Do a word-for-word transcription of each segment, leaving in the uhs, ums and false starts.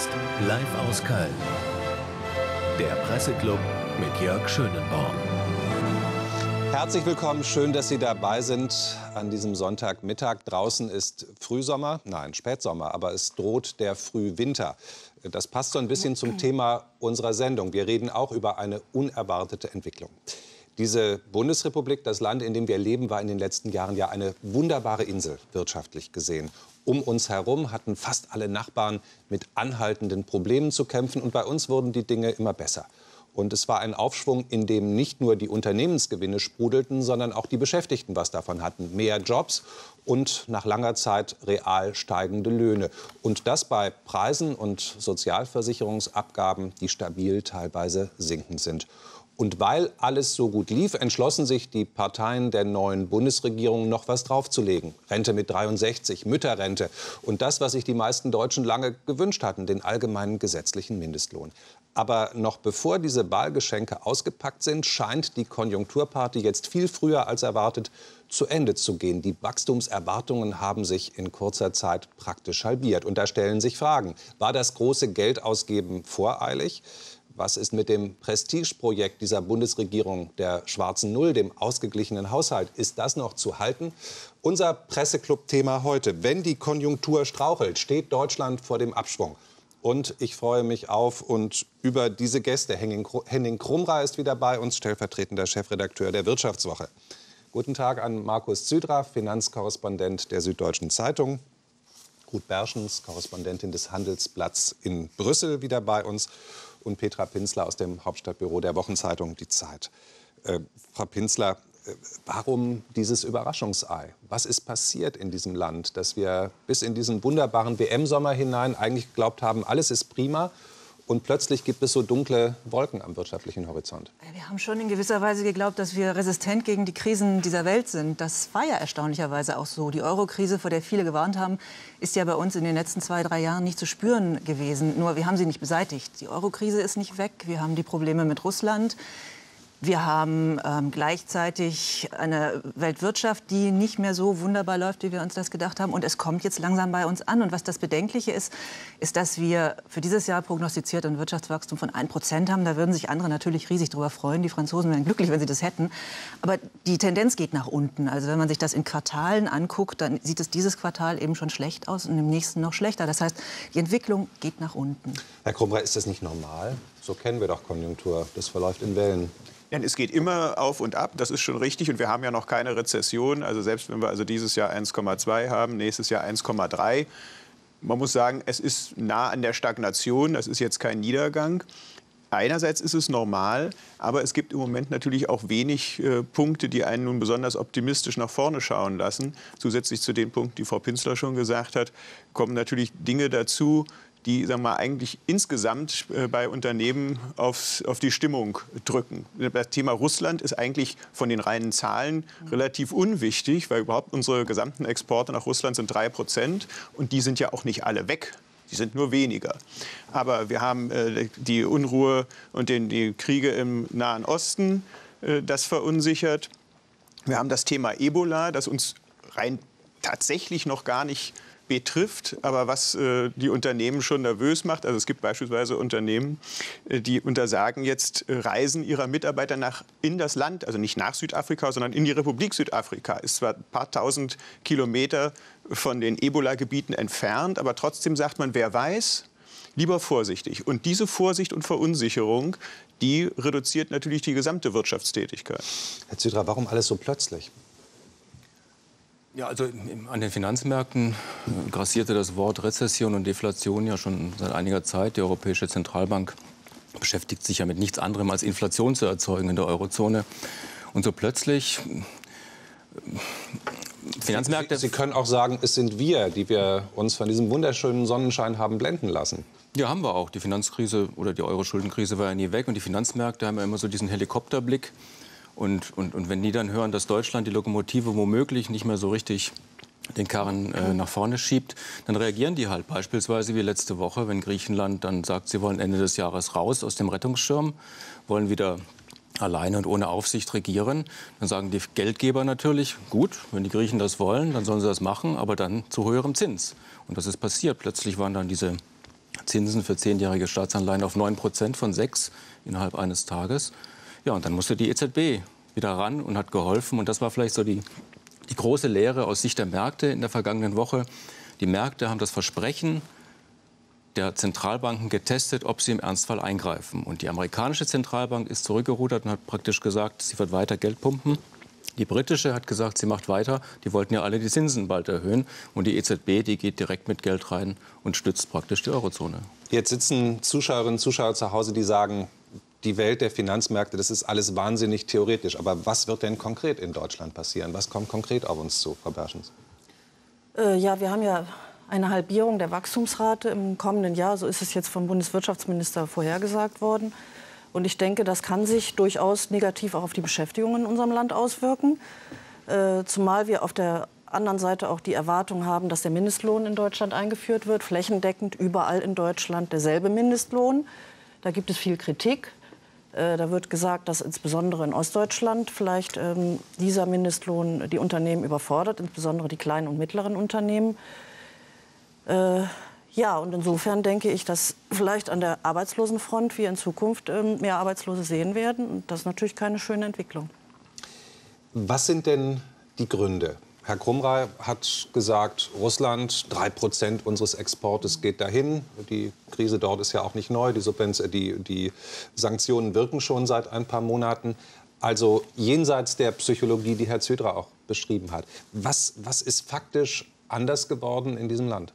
Jetzt live aus Köln. Der Presseclub mit Jörg Schönenborn. Herzlich willkommen, schön, dass Sie dabei sind an diesem Sonntagmittag. Draußen ist Frühsommer, nein, Spätsommer, aber es droht der Frühwinter. Das passt so ein bisschen zum Thema unserer Sendung. Wir reden auch über eine unerwartete Entwicklung. Diese Bundesrepublik, das Land, in dem wir leben, war in den letzten Jahren ja eine wunderbare Insel, wirtschaftlich gesehen. Um uns herum hatten fast alle Nachbarn mit anhaltenden Problemen zu kämpfen. Und bei uns wurden die Dinge immer besser. Und es war ein Aufschwung, in dem nicht nur die Unternehmensgewinne sprudelten, sondern auch die Beschäftigten was davon hatten. Mehr Jobs und nach langer Zeit real steigende Löhne. Und das bei Preisen und Sozialversicherungsabgaben, die stabil, teilweise sinkend sind. Und weil alles so gut lief, entschlossen sich die Parteien der neuen Bundesregierung, noch was draufzulegen. Rente mit dreiundsechzig, Mütterrente und das, was sich die meisten Deutschen lange gewünscht hatten, den allgemeinen gesetzlichen Mindestlohn. Aber noch bevor diese Wahlgeschenke ausgepackt sind, scheint die Konjunkturparty jetzt viel früher als erwartet zu Ende zu gehen. Die Wachstumserwartungen haben sich in kurzer Zeit praktisch halbiert. Und da stellen sich Fragen. War das große Geldausgeben voreilig? Was ist mit dem Prestigeprojekt dieser Bundesregierung, der schwarzen Null, dem ausgeglichenen Haushalt? Ist das noch zu halten? Unser Presseclub-Thema heute. Wenn die Konjunktur strauchelt, steht Deutschland vor dem Abschwung. Und ich freue mich auf und über diese Gäste. Henning Krumrey ist wieder bei uns, stellvertretender Chefredakteur der Wirtschaftswoche. Guten Tag an Markus Zydra, Finanzkorrespondent der Süddeutschen Zeitung. Ruth Berschens, Korrespondentin des Handelsblatts in Brüssel, wieder bei uns. Und Petra Pinzler aus dem Hauptstadtbüro der Wochenzeitung Die Zeit. Äh, Frau Pinzler, warum dieses Überraschungsei? Was ist passiert in diesem Land, dass wir bis in diesen wunderbaren W M-Sommer hinein eigentlich geglaubt haben, alles ist prima? Und plötzlich gibt es so dunkle Wolken am wirtschaftlichen Horizont. Wir haben schon in gewisser Weise geglaubt, dass wir resistent gegen die Krisen dieser Welt sind. Das war ja erstaunlicherweise auch so. Die Euro-Krise, vor der viele gewarnt haben, ist ja bei uns in den letzten zwei, drei Jahren nicht zu spüren gewesen. Nur wir haben sie nicht beseitigt. Die Euro-Krise ist nicht weg. Wir haben die Probleme mit Russland. Wir haben ähm, gleichzeitig eine Weltwirtschaft, die nicht mehr so wunderbar läuft, wie wir uns das gedacht haben. Und es kommt jetzt langsam bei uns an. Und was das Bedenkliche ist, ist, dass wir für dieses Jahr prognostiziert ein Wirtschaftswachstum von ein Prozent haben. Da würden sich andere natürlich riesig drüber freuen. Die Franzosen wären glücklich, wenn sie das hätten. Aber die Tendenz geht nach unten. Also wenn man sich das in Quartalen anguckt, dann sieht es dieses Quartal eben schon schlecht aus und im nächsten noch schlechter. Das heißt, die Entwicklung geht nach unten. Herr Krumrey, ist das nicht normal? So kennen wir doch Konjunktur. Das verläuft in Wellen. Denn es geht immer auf und ab, das ist schon richtig. Und wir haben ja noch keine Rezession. Also selbst wenn wir also dieses Jahr eins Komma zwei haben, nächstes Jahr eins Komma drei. Man muss sagen, es ist nah an der Stagnation. Das ist jetzt kein Niedergang. Einerseits ist es normal, aber es gibt im Moment natürlich auch wenig äh, Punkte, die einen nun besonders optimistisch nach vorne schauen lassen. Zusätzlich zu den Punkten, die Frau Pinzler schon gesagt hat, kommen natürlich Dinge dazu, die, sagen wir mal, eigentlich insgesamt bei Unternehmen aufs, auf die Stimmung drücken. Das Thema Russland ist eigentlich von den reinen Zahlen relativ unwichtig, weil überhaupt unsere gesamten Exporte nach Russland sind drei Prozent und die sind ja auch nicht alle weg. Die sind nur weniger. Aber wir haben äh, die Unruhe und den, die Kriege im Nahen Osten, äh, das verunsichert. Wir haben das Thema Ebola, das uns rein tatsächlich noch gar nicht betrifft, aber was äh, die Unternehmen schon nervös macht. Also es gibt beispielsweise Unternehmen, äh, die untersagen jetzt äh, Reisen ihrer Mitarbeiter nach, in das Land, also nicht nach Südafrika, sondern in die Republik Südafrika. Ist zwar ein paar tausend Kilometer von den Ebola-Gebieten entfernt, aber trotzdem sagt man, wer weiß, lieber vorsichtig. Und diese Vorsicht und Verunsicherung, die reduziert natürlich die gesamte Wirtschaftstätigkeit. Herr Zydra, warum alles so plötzlich? Ja, also an den Finanzmärkten grassierte das Wort Rezession und Deflation ja schon seit einiger Zeit. Die Europäische Zentralbank beschäftigt sich ja mit nichts anderem als Inflation zu erzeugen in der Eurozone. Und so plötzlich... Finanzmärkte. Sie, Sie können auch sagen, es sind wir, die wir uns von diesem wunderschönen Sonnenschein haben blenden lassen. Ja, haben wir auch. Die Finanzkrise oder die Euro-Schuldenkrise war ja nie weg. Und die Finanzmärkte haben ja immer so diesen Helikopterblick. Und, und, und wenn die dann hören, dass Deutschland die Lokomotive womöglich nicht mehr so richtig den Karren äh, nach vorne schiebt, dann reagieren die halt. Beispielsweise wie letzte Woche, wenn Griechenland dann sagt, sie wollen Ende des Jahres raus aus dem Rettungsschirm, wollen wieder alleine und ohne Aufsicht regieren. Dann sagen die Geldgeber natürlich, gut, wenn die Griechen das wollen, dann sollen sie das machen, aber dann zu höherem Zins. Und das ist passiert. Plötzlich waren dann diese Zinsen für zehnjährige Staatsanleihen auf neun Prozent von sechs innerhalb eines Tages. Ja, und dann musste die E Z B wieder ran und hat geholfen. Und das war vielleicht so die, die große Lehre aus Sicht der Märkte in der vergangenen Woche. Die Märkte haben das Versprechen der Zentralbanken getestet, ob sie im Ernstfall eingreifen. Und die amerikanische Zentralbank ist zurückgerudert und hat praktisch gesagt, sie wird weiter Geld pumpen. Die britische hat gesagt, sie macht weiter. Die wollten ja alle die Zinsen bald erhöhen. Und die E Z B, die geht direkt mit Geld rein und stützt praktisch die Eurozone. Jetzt sitzen Zuschauerinnen und Zuschauer zu Hause, die sagen, die Welt der Finanzmärkte, das ist alles wahnsinnig theoretisch. Aber was wird denn konkret in Deutschland passieren? Was kommt konkret auf uns zu, Frau Berschens? Äh, ja, wir haben ja eine Halbierung der Wachstumsrate im kommenden Jahr. So ist es jetzt vom Bundeswirtschaftsminister vorhergesagt worden. Und ich denke, das kann sich durchaus negativ auch auf die Beschäftigung in unserem Land auswirken. Äh, zumal wir auf der anderen Seite auch die Erwartung haben, dass der Mindestlohn in Deutschland eingeführt wird. Flächendeckend überall in Deutschland derselbe Mindestlohn. Da gibt es viel Kritik. Äh, da wird gesagt, dass insbesondere in Ostdeutschland vielleicht ähm, dieser Mindestlohn die Unternehmen überfordert, insbesondere die kleinen und mittleren Unternehmen. Äh, Ja, und insofern denke ich, dass vielleicht an der Arbeitslosenfront wir in Zukunft ähm, mehr Arbeitslose sehen werden. Und das ist natürlich keine schöne Entwicklung. Was sind denn die Gründe? Herr Krumrey hat gesagt, Russland, drei Prozent unseres Exportes geht dahin. Die Krise dort ist ja auch nicht neu. Die, Subvenz, äh, die, die Sanktionen wirken schon seit ein paar Monaten. Also jenseits der Psychologie, die Herr Zydra auch beschrieben hat. Was, was ist faktisch anders geworden in diesem Land?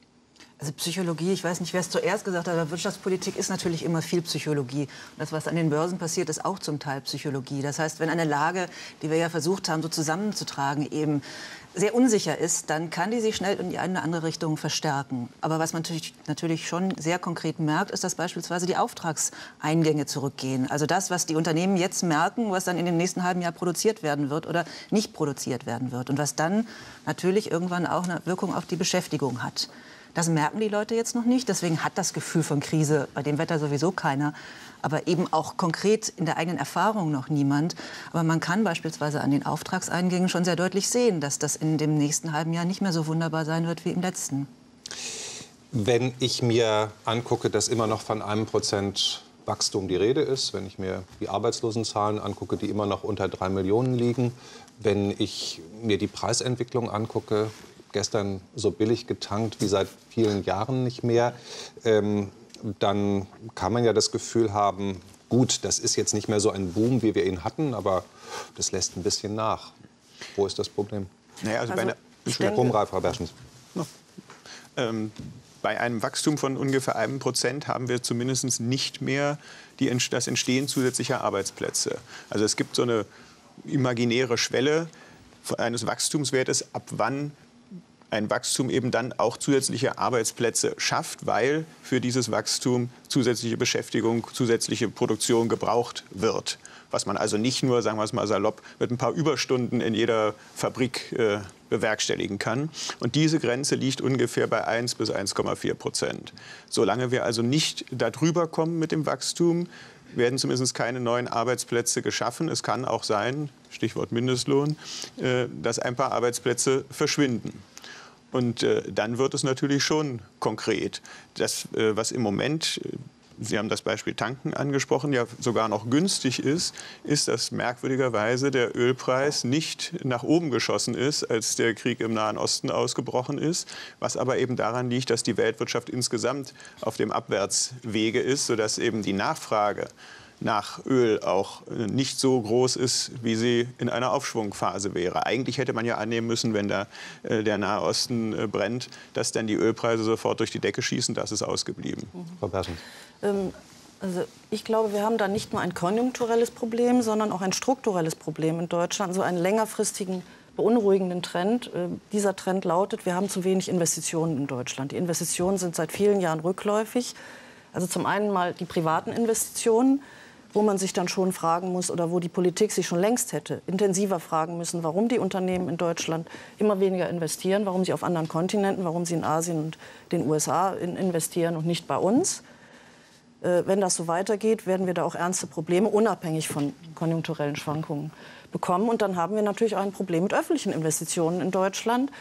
Also Psychologie, ich weiß nicht, wer es zuerst gesagt hat, aber Wirtschaftspolitik ist natürlich immer viel Psychologie. Und das, was an den Börsen passiert, ist auch zum Teil Psychologie. Das heißt, wenn eine Lage, die wir ja versucht haben, so zusammenzutragen, eben sehr unsicher ist, dann kann die sich schnell in die eine oder andere Richtung verstärken. Aber was man natürlich, natürlich schon sehr konkret merkt, ist, dass beispielsweise die Auftragseingänge zurückgehen. Also das, was die Unternehmen jetzt merken, was dann in dem nächsten halben Jahr produziert werden wird oder nicht produziert werden wird. Und was dann natürlich irgendwann auch eine Wirkung auf die Beschäftigung hat. Das merken die Leute jetzt noch nicht. Deswegen hat das Gefühl von Krise bei dem Wetter sowieso keiner. Aber eben auch konkret in der eigenen Erfahrung noch niemand. Aber man kann beispielsweise an den Auftragseingängen schon sehr deutlich sehen, dass das in dem nächsten halben Jahr nicht mehr so wunderbar sein wird wie im letzten. Wenn ich mir angucke, dass immer noch von einem Prozent Wachstum die Rede ist, wenn ich mir die Arbeitslosenzahlen angucke, die immer noch unter drei Millionen liegen, wenn ich mir die Preisentwicklung angucke, gestern so billig getankt wie seit vielen Jahren nicht mehr, ähm, dann kann man ja das Gefühl haben, gut, das ist jetzt nicht mehr so ein Boom, wie wir ihn hatten, aber das lässt ein bisschen nach. Wo ist das Problem? Naja, also, also bei einer, ich bin Krumrey, Frau Berschens. No. Ähm, bei einem Wachstum von ungefähr einem Prozent haben wir zumindest nicht mehr die, das Entstehen zusätzlicher Arbeitsplätze. Also es gibt so eine imaginäre Schwelle eines Wachstumswertes, ab wann ein Wachstum eben dann auch zusätzliche Arbeitsplätze schafft, weil für dieses Wachstum zusätzliche Beschäftigung, zusätzliche Produktion gebraucht wird. Was man also nicht nur, sagen wir es mal salopp, mit ein paar Überstunden in jeder Fabrik äh, bewerkstelligen kann. Und diese Grenze liegt ungefähr bei eins bis eins Komma vier Prozent. Solange wir also nicht darüber kommen mit dem Wachstum, werden zumindest keine neuen Arbeitsplätze geschaffen. Es kann auch sein, Stichwort Mindestlohn, äh, dass ein paar Arbeitsplätze verschwinden. Und äh, dann wird es natürlich schon konkret. Das, äh, was im Moment, Sie haben das Beispiel Tanken angesprochen, ja sogar noch günstig ist, ist, dass merkwürdigerweise der Ölpreis nicht nach oben geschossen ist, als der Krieg im Nahen Osten ausgebrochen ist. Was aber eben daran liegt, dass die Weltwirtschaft insgesamt auf dem Abwärtswege ist, sodass eben die Nachfrage nach Öl auch nicht so groß ist, wie sie in einer Aufschwungphase wäre. Eigentlich hätte man ja annehmen müssen, wenn da, äh, der Nahe Osten äh, brennt, dass dann die Ölpreise sofort durch die Decke schießen. Das ist ausgeblieben. Mhm. Frau Berschens. Ähm, also ich glaube, wir haben da nicht nur ein konjunkturelles Problem, sondern auch ein strukturelles Problem in Deutschland. So einen längerfristigen, beunruhigenden Trend. Äh, dieser Trend lautet, wir haben zu wenig Investitionen in Deutschland. Die Investitionen sind seit vielen Jahren rückläufig. Also zum einen mal die privaten Investitionen, wo man sich dann schon fragen muss oder wo die Politik sich schon längst hätte intensiver fragen müssen, warum die Unternehmen in Deutschland immer weniger investieren, warum sie auf anderen Kontinenten, warum sie in Asien und den U S A investieren und nicht bei uns. Äh, wenn das so weitergeht, werden wir da auch ernste Probleme, unabhängig von konjunkturellen Schwankungen, bekommen. Und dann haben wir natürlich auch ein Problem mit öffentlichen Investitionen in Deutschland.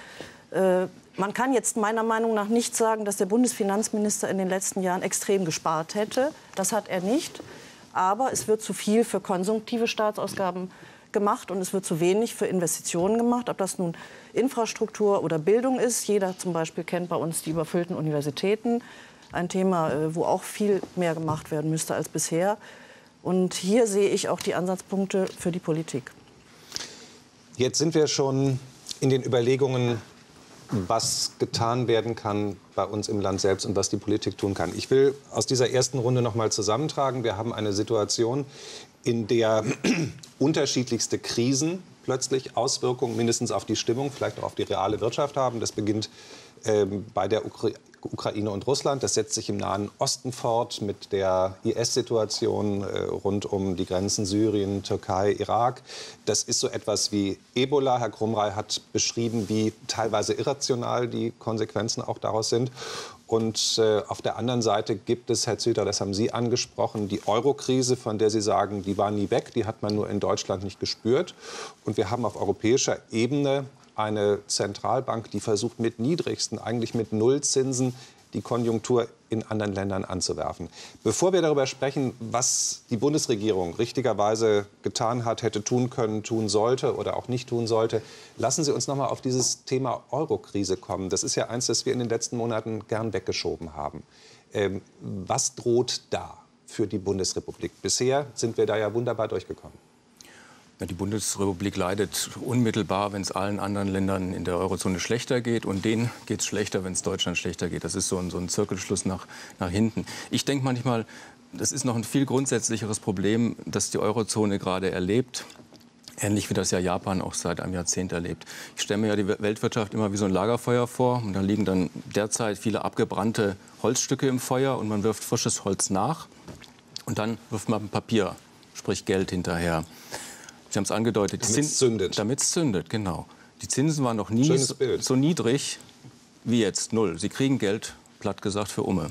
Äh, Man kann jetzt meiner Meinung nach nicht sagen, dass der Bundesfinanzminister in den letzten Jahren extrem gespart hätte. Das hat er nicht. Aber es wird zu viel für konsumtive Staatsausgaben gemacht und es wird zu wenig für Investitionen gemacht. Ob das nun Infrastruktur oder Bildung ist, jeder zum Beispiel kennt bei uns die überfüllten Universitäten. Ein Thema, wo auch viel mehr gemacht werden müsste als bisher. Und hier sehe ich auch die Ansatzpunkte für die Politik. Jetzt sind wir schon in den Überlegungen, was getan werden kann bei uns im Land selbst und was die Politik tun kann. Ich will aus dieser ersten Runde noch mal zusammentragen. Wir haben eine Situation, in der unterschiedlichste Krisen plötzlich Auswirkungen mindestens auf die Stimmung, vielleicht auch auf die reale Wirtschaft haben. Das beginnt ähm, bei der Ukra Ukraine und Russland. Das setzt sich im Nahen Osten fort mit der I S-Situation äh, rund um die Grenzen Syrien, Türkei, Irak. Das ist so etwas wie Ebola. Herr Krumrey hat beschrieben, wie teilweise irrational die Konsequenzen auch daraus sind. Und äh, auf der anderen Seite gibt es, Herr Zydra, das haben Sie angesprochen, die Euro-Krise, von der Sie sagen, die war nie weg, die hat man nur in Deutschland nicht gespürt. Und wir haben auf europäischer Ebene eine Zentralbank, die versucht mit niedrigsten, eigentlich mit Nullzinsen, die Konjunktur in anderen Ländern anzuwerfen. Bevor wir darüber sprechen, was die Bundesregierung richtigerweise getan hat, hätte tun können, tun sollte oder auch nicht tun sollte, lassen Sie uns noch mal auf dieses Thema Euro-Krise kommen. Das ist ja eins, das wir in den letzten Monaten gern weggeschoben haben. Ähm, was droht da für die Bundesrepublik? Bisher sind wir da ja wunderbar durchgekommen. Die Bundesrepublik leidet unmittelbar, wenn es allen anderen Ländern in der Eurozone schlechter geht. Und denen geht es schlechter, wenn es Deutschland schlechter geht. Das ist so ein, so ein Zirkelschluss nach, nach hinten. Ich denke manchmal, das ist noch ein viel grundsätzlicheres Problem, das die Eurozone gerade erlebt. Ähnlich wie das ja Japan auch seit einem Jahrzehnt erlebt. Ich stelle mir ja die Weltwirtschaft immer wie so ein Lagerfeuer vor. Und da liegen dann derzeit viele abgebrannte Holzstücke im Feuer. Und man wirft frisches Holz nach. Und dann wirft man Papier, sprich Geld, hinterher. Sie haben es angedeutet. Damit es zündet. Damit es zündet, genau. Die Zinsen waren noch nie so, so niedrig wie jetzt, null. Sie kriegen Geld, platt gesagt, für Umme.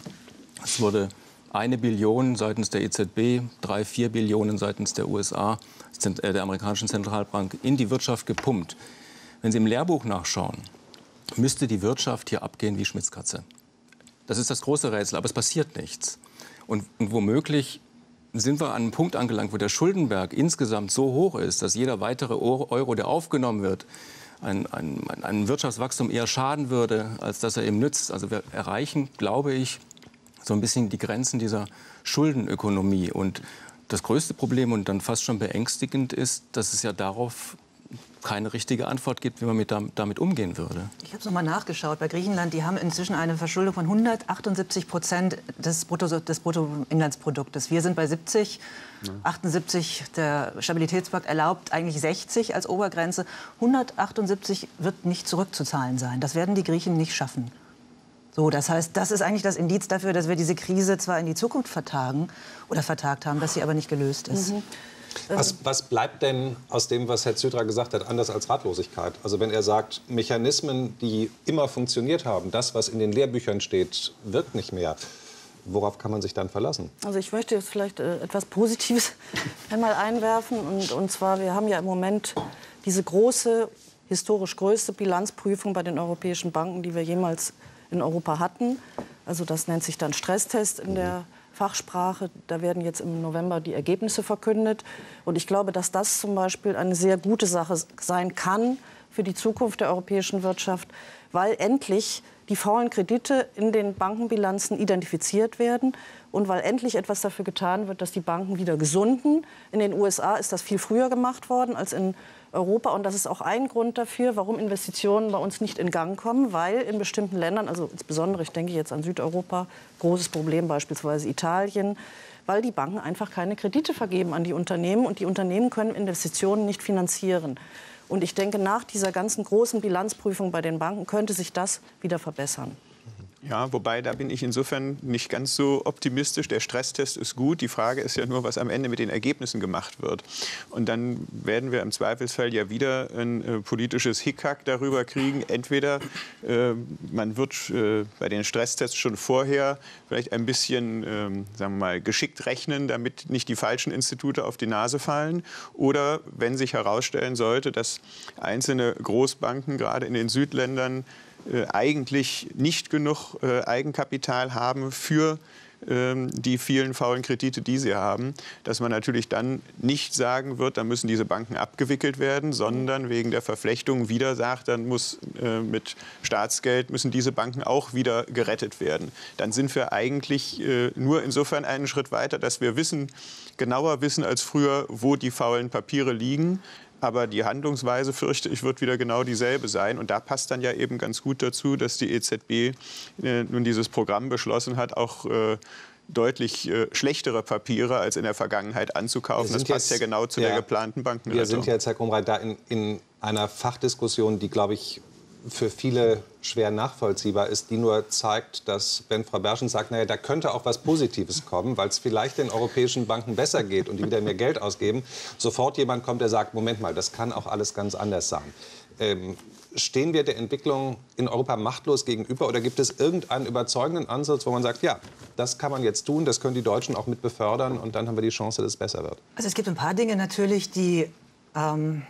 Es wurde eine Billion seitens der E Z B, drei, vier Billionen seitens der U S A, der amerikanischen Zentralbank, in die Wirtschaft gepumpt. Wenn Sie im Lehrbuch nachschauen, müsste die Wirtschaft hier abgehen wie Schmitzkatze. Das ist das große Rätsel, aber es passiert nichts. Und, und womöglich sind wir an einem Punkt angelangt, wo der Schuldenberg insgesamt so hoch ist, dass jeder weitere Euro, der aufgenommen wird, ein, ein, ein Wirtschaftswachstum eher schaden würde, als dass er ihm nützt. Also wir erreichen, glaube ich, so ein bisschen die Grenzen dieser Schuldenökonomie. Und das größte Problem und dann fast schon beängstigend ist, dass es ja darauf keine richtige Antwort gibt, wie man mit, damit umgehen würde. Ich habe es noch mal nachgeschaut. Bei Griechenland, die haben inzwischen eine Verschuldung von hundertachtundsiebzig Prozent des Brutto, des Bruttoinlandsproduktes. Wir sind bei siebzig, ja. achtundsiebzig. Der Stabilitätspakt erlaubt eigentlich sechzig als Obergrenze. hundertachtundsiebzig wird nicht zurückzuzahlen sein. Das werden die Griechen nicht schaffen. So, das heißt, das ist eigentlich das Indiz dafür, dass wir diese Krise zwar in die Zukunft vertagen oder vertagt haben, dass sie aber nicht gelöst ist. Mhm. Was, was bleibt denn aus dem, was Herr Zydra gesagt hat, anders als Ratlosigkeit? Also wenn er sagt, Mechanismen, die immer funktioniert haben, das, was in den Lehrbüchern steht, wirkt nicht mehr. Worauf kann man sich dann verlassen? Also ich möchte jetzt vielleicht äh, etwas Positives einmal einwerfen. Und, und zwar, wir haben ja im Moment diese große, historisch größte Bilanzprüfung bei den europäischen Banken, die wir jemals in Europa hatten. Also das nennt sich dann Stresstest in der Fachsprache. Da werden jetzt im November die Ergebnisse verkündet. Und ich glaube, dass das zum Beispiel eine sehr gute Sache sein kann für die Zukunft der europäischen Wirtschaft, weil endlich die faulen Kredite in den Bankenbilanzen identifiziert werden und weil endlich etwas dafür getan wird, dass die Banken wieder gesunden. In den U S A ist das viel früher gemacht worden als in Europa. Und das ist auch ein Grund dafür, warum Investitionen bei uns nicht in Gang kommen, weil in bestimmten Ländern, also insbesondere, ich denke jetzt an Südeuropa, großes Problem beispielsweise Italien, weil die Banken einfach keine Kredite vergeben an die Unternehmen und die Unternehmen können Investitionen nicht finanzieren. Und ich denke, nach dieser ganzen großen Bilanzprüfung bei den Banken könnte sich das wieder verbessern. Ja, wobei, da bin ich insofern nicht ganz so optimistisch. Der Stresstest ist gut. Die Frage ist ja nur, was am Ende mit den Ergebnissen gemacht wird. Und dann werden wir im Zweifelsfall ja wieder ein äh, politisches Hickhack darüber kriegen. Entweder äh, man wird äh, bei den Stresstests schon vorher vielleicht ein bisschen, äh, sagen wir mal, geschickt rechnen, damit nicht die falschen Institute auf die Nase fallen. Oder wenn sich herausstellen sollte, dass einzelne Großbanken gerade in den Südländern äh, eigentlich nicht genug äh, Eigenkapital haben für die vielen faulen Kredite, die sie haben, dass man natürlich dann nicht sagen wird, dann müssen diese Banken abgewickelt werden, sondern wegen der Verflechtung wieder sagt, dann muss äh, mit Staatsgeld müssen diese Banken auch wieder gerettet werden. Dann sind wir eigentlich äh, nur insofern einen Schritt weiter, dass wir wissen, genauer wissen als früher, wo die faulen Papiere liegen. Aber die Handlungsweise, fürchte ich, wird wieder genau dieselbe sein. Und da passt dann ja eben ganz gut dazu, dass die E Z B äh, nun dieses Programm beschlossen hat, auch äh, deutlich äh, schlechtere Papiere als in der Vergangenheit anzukaufen. Das passt jetzt, ja genau zu ja, der geplanten Bankenrettung. Wir sind jetzt, Herr Krumrey, da in, in einer Fachdiskussion, die, glaube ich, für viele schwer nachvollziehbar ist, die nur zeigt, dass, wenn Frau Berschens sagt, naja, da könnte auch was Positives kommen, weil es vielleicht den europäischen Banken besser geht und die wieder mehr Geld ausgeben, sofort jemand kommt, der sagt, Moment mal, das kann auch alles ganz anders sein. Ähm, stehen wir der Entwicklung in Europa machtlos gegenüber oder gibt es irgendeinen überzeugenden Ansatz, wo man sagt, ja, das kann man jetzt tun, das können die Deutschen auch mit befördern und dann haben wir die Chance, dass es besser wird? Also es gibt ein paar Dinge natürlich, die... Ähm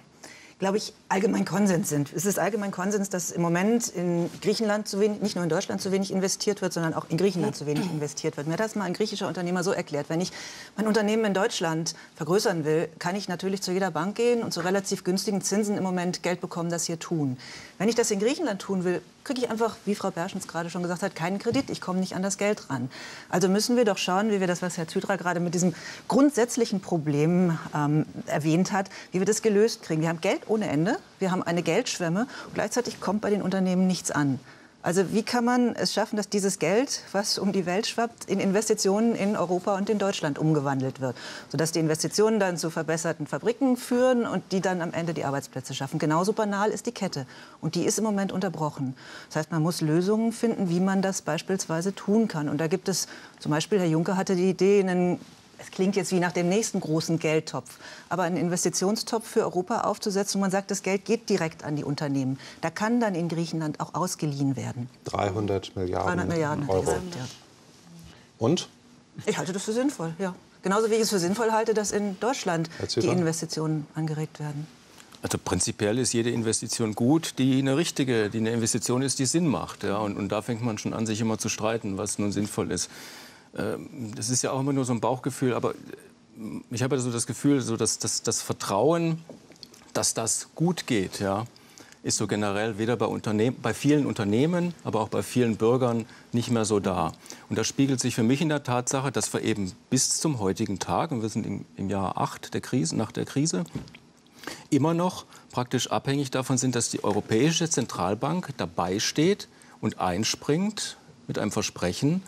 glaube ich, allgemein Konsens sind. Es ist allgemein Konsens, dass im Moment in Griechenland zu wenig, nicht nur in Deutschland zu wenig investiert wird, sondern auch in Griechenland zu wenig investiert wird. Mir hat das mal ein griechischer Unternehmer so erklärt, wenn ich mein Unternehmen in Deutschland vergrößern will, kann ich natürlich zu jeder Bank gehen und zu relativ günstigen Zinsen im Moment Geld bekommen, das hier tun. Wenn ich das in Griechenland tun will, kriege ich einfach, wie Frau Berschens gerade schon gesagt hat, keinen Kredit. Ich komme nicht an das Geld ran. Also müssen wir doch schauen, wie wir das, was Herr Zydra gerade mit diesem grundsätzlichen Problem ähm, erwähnt hat, wie wir das gelöst kriegen. Wir haben Geld ohne Ende, wir haben eine Geldschwemme und gleichzeitig kommt bei den Unternehmen nichts an. Also wie kann man es schaffen, dass dieses Geld, was um die Welt schwappt, in Investitionen in Europa und in Deutschland umgewandelt wird, sodass die Investitionen dann zu verbesserten Fabriken führen und die dann am Ende die Arbeitsplätze schaffen. Genauso banal ist die Kette und die ist im Moment unterbrochen. Das heißt, man muss Lösungen finden, wie man das beispielsweise tun kann. Und da gibt es zum Beispiel, Herr Juncker hatte die Idee, einen Es klingt jetzt wie nach dem nächsten großen Geldtopf, aber einen Investitionstopf für Europa aufzusetzen, wo man sagt, das Geld geht direkt an die Unternehmen. Da kann dann in Griechenland auch ausgeliehen werden. dreihundert Milliarden Euro. Gesagt, ja. Und? Ich halte das für sinnvoll, ja. Genauso wie ich es für sinnvoll halte, dass in Deutschland die Investitionen angeregt werden. Also prinzipiell ist jede Investition gut, die eine richtige, die eine Investition ist, die Sinn macht. Ja. Und, und da fängt man schon an, sich immer zu streiten, was nun sinnvoll ist. Das ist ja auch immer nur so ein Bauchgefühl, aber ich habe so das Gefühl, so dass, dass das Vertrauen, dass das gut geht, ja, ist so generell weder bei, Unternehmen, bei vielen Unternehmen, aber auch bei vielen Bürgern nicht mehr so da. Und das spiegelt sich für mich in der Tatsache, dass wir eben bis zum heutigen Tag, und wir sind im, im Jahr acht der Krise, nach der Krise, immer noch praktisch abhängig davon sind, dass die Europäische Zentralbank dabei steht und einspringt mit einem Versprechen,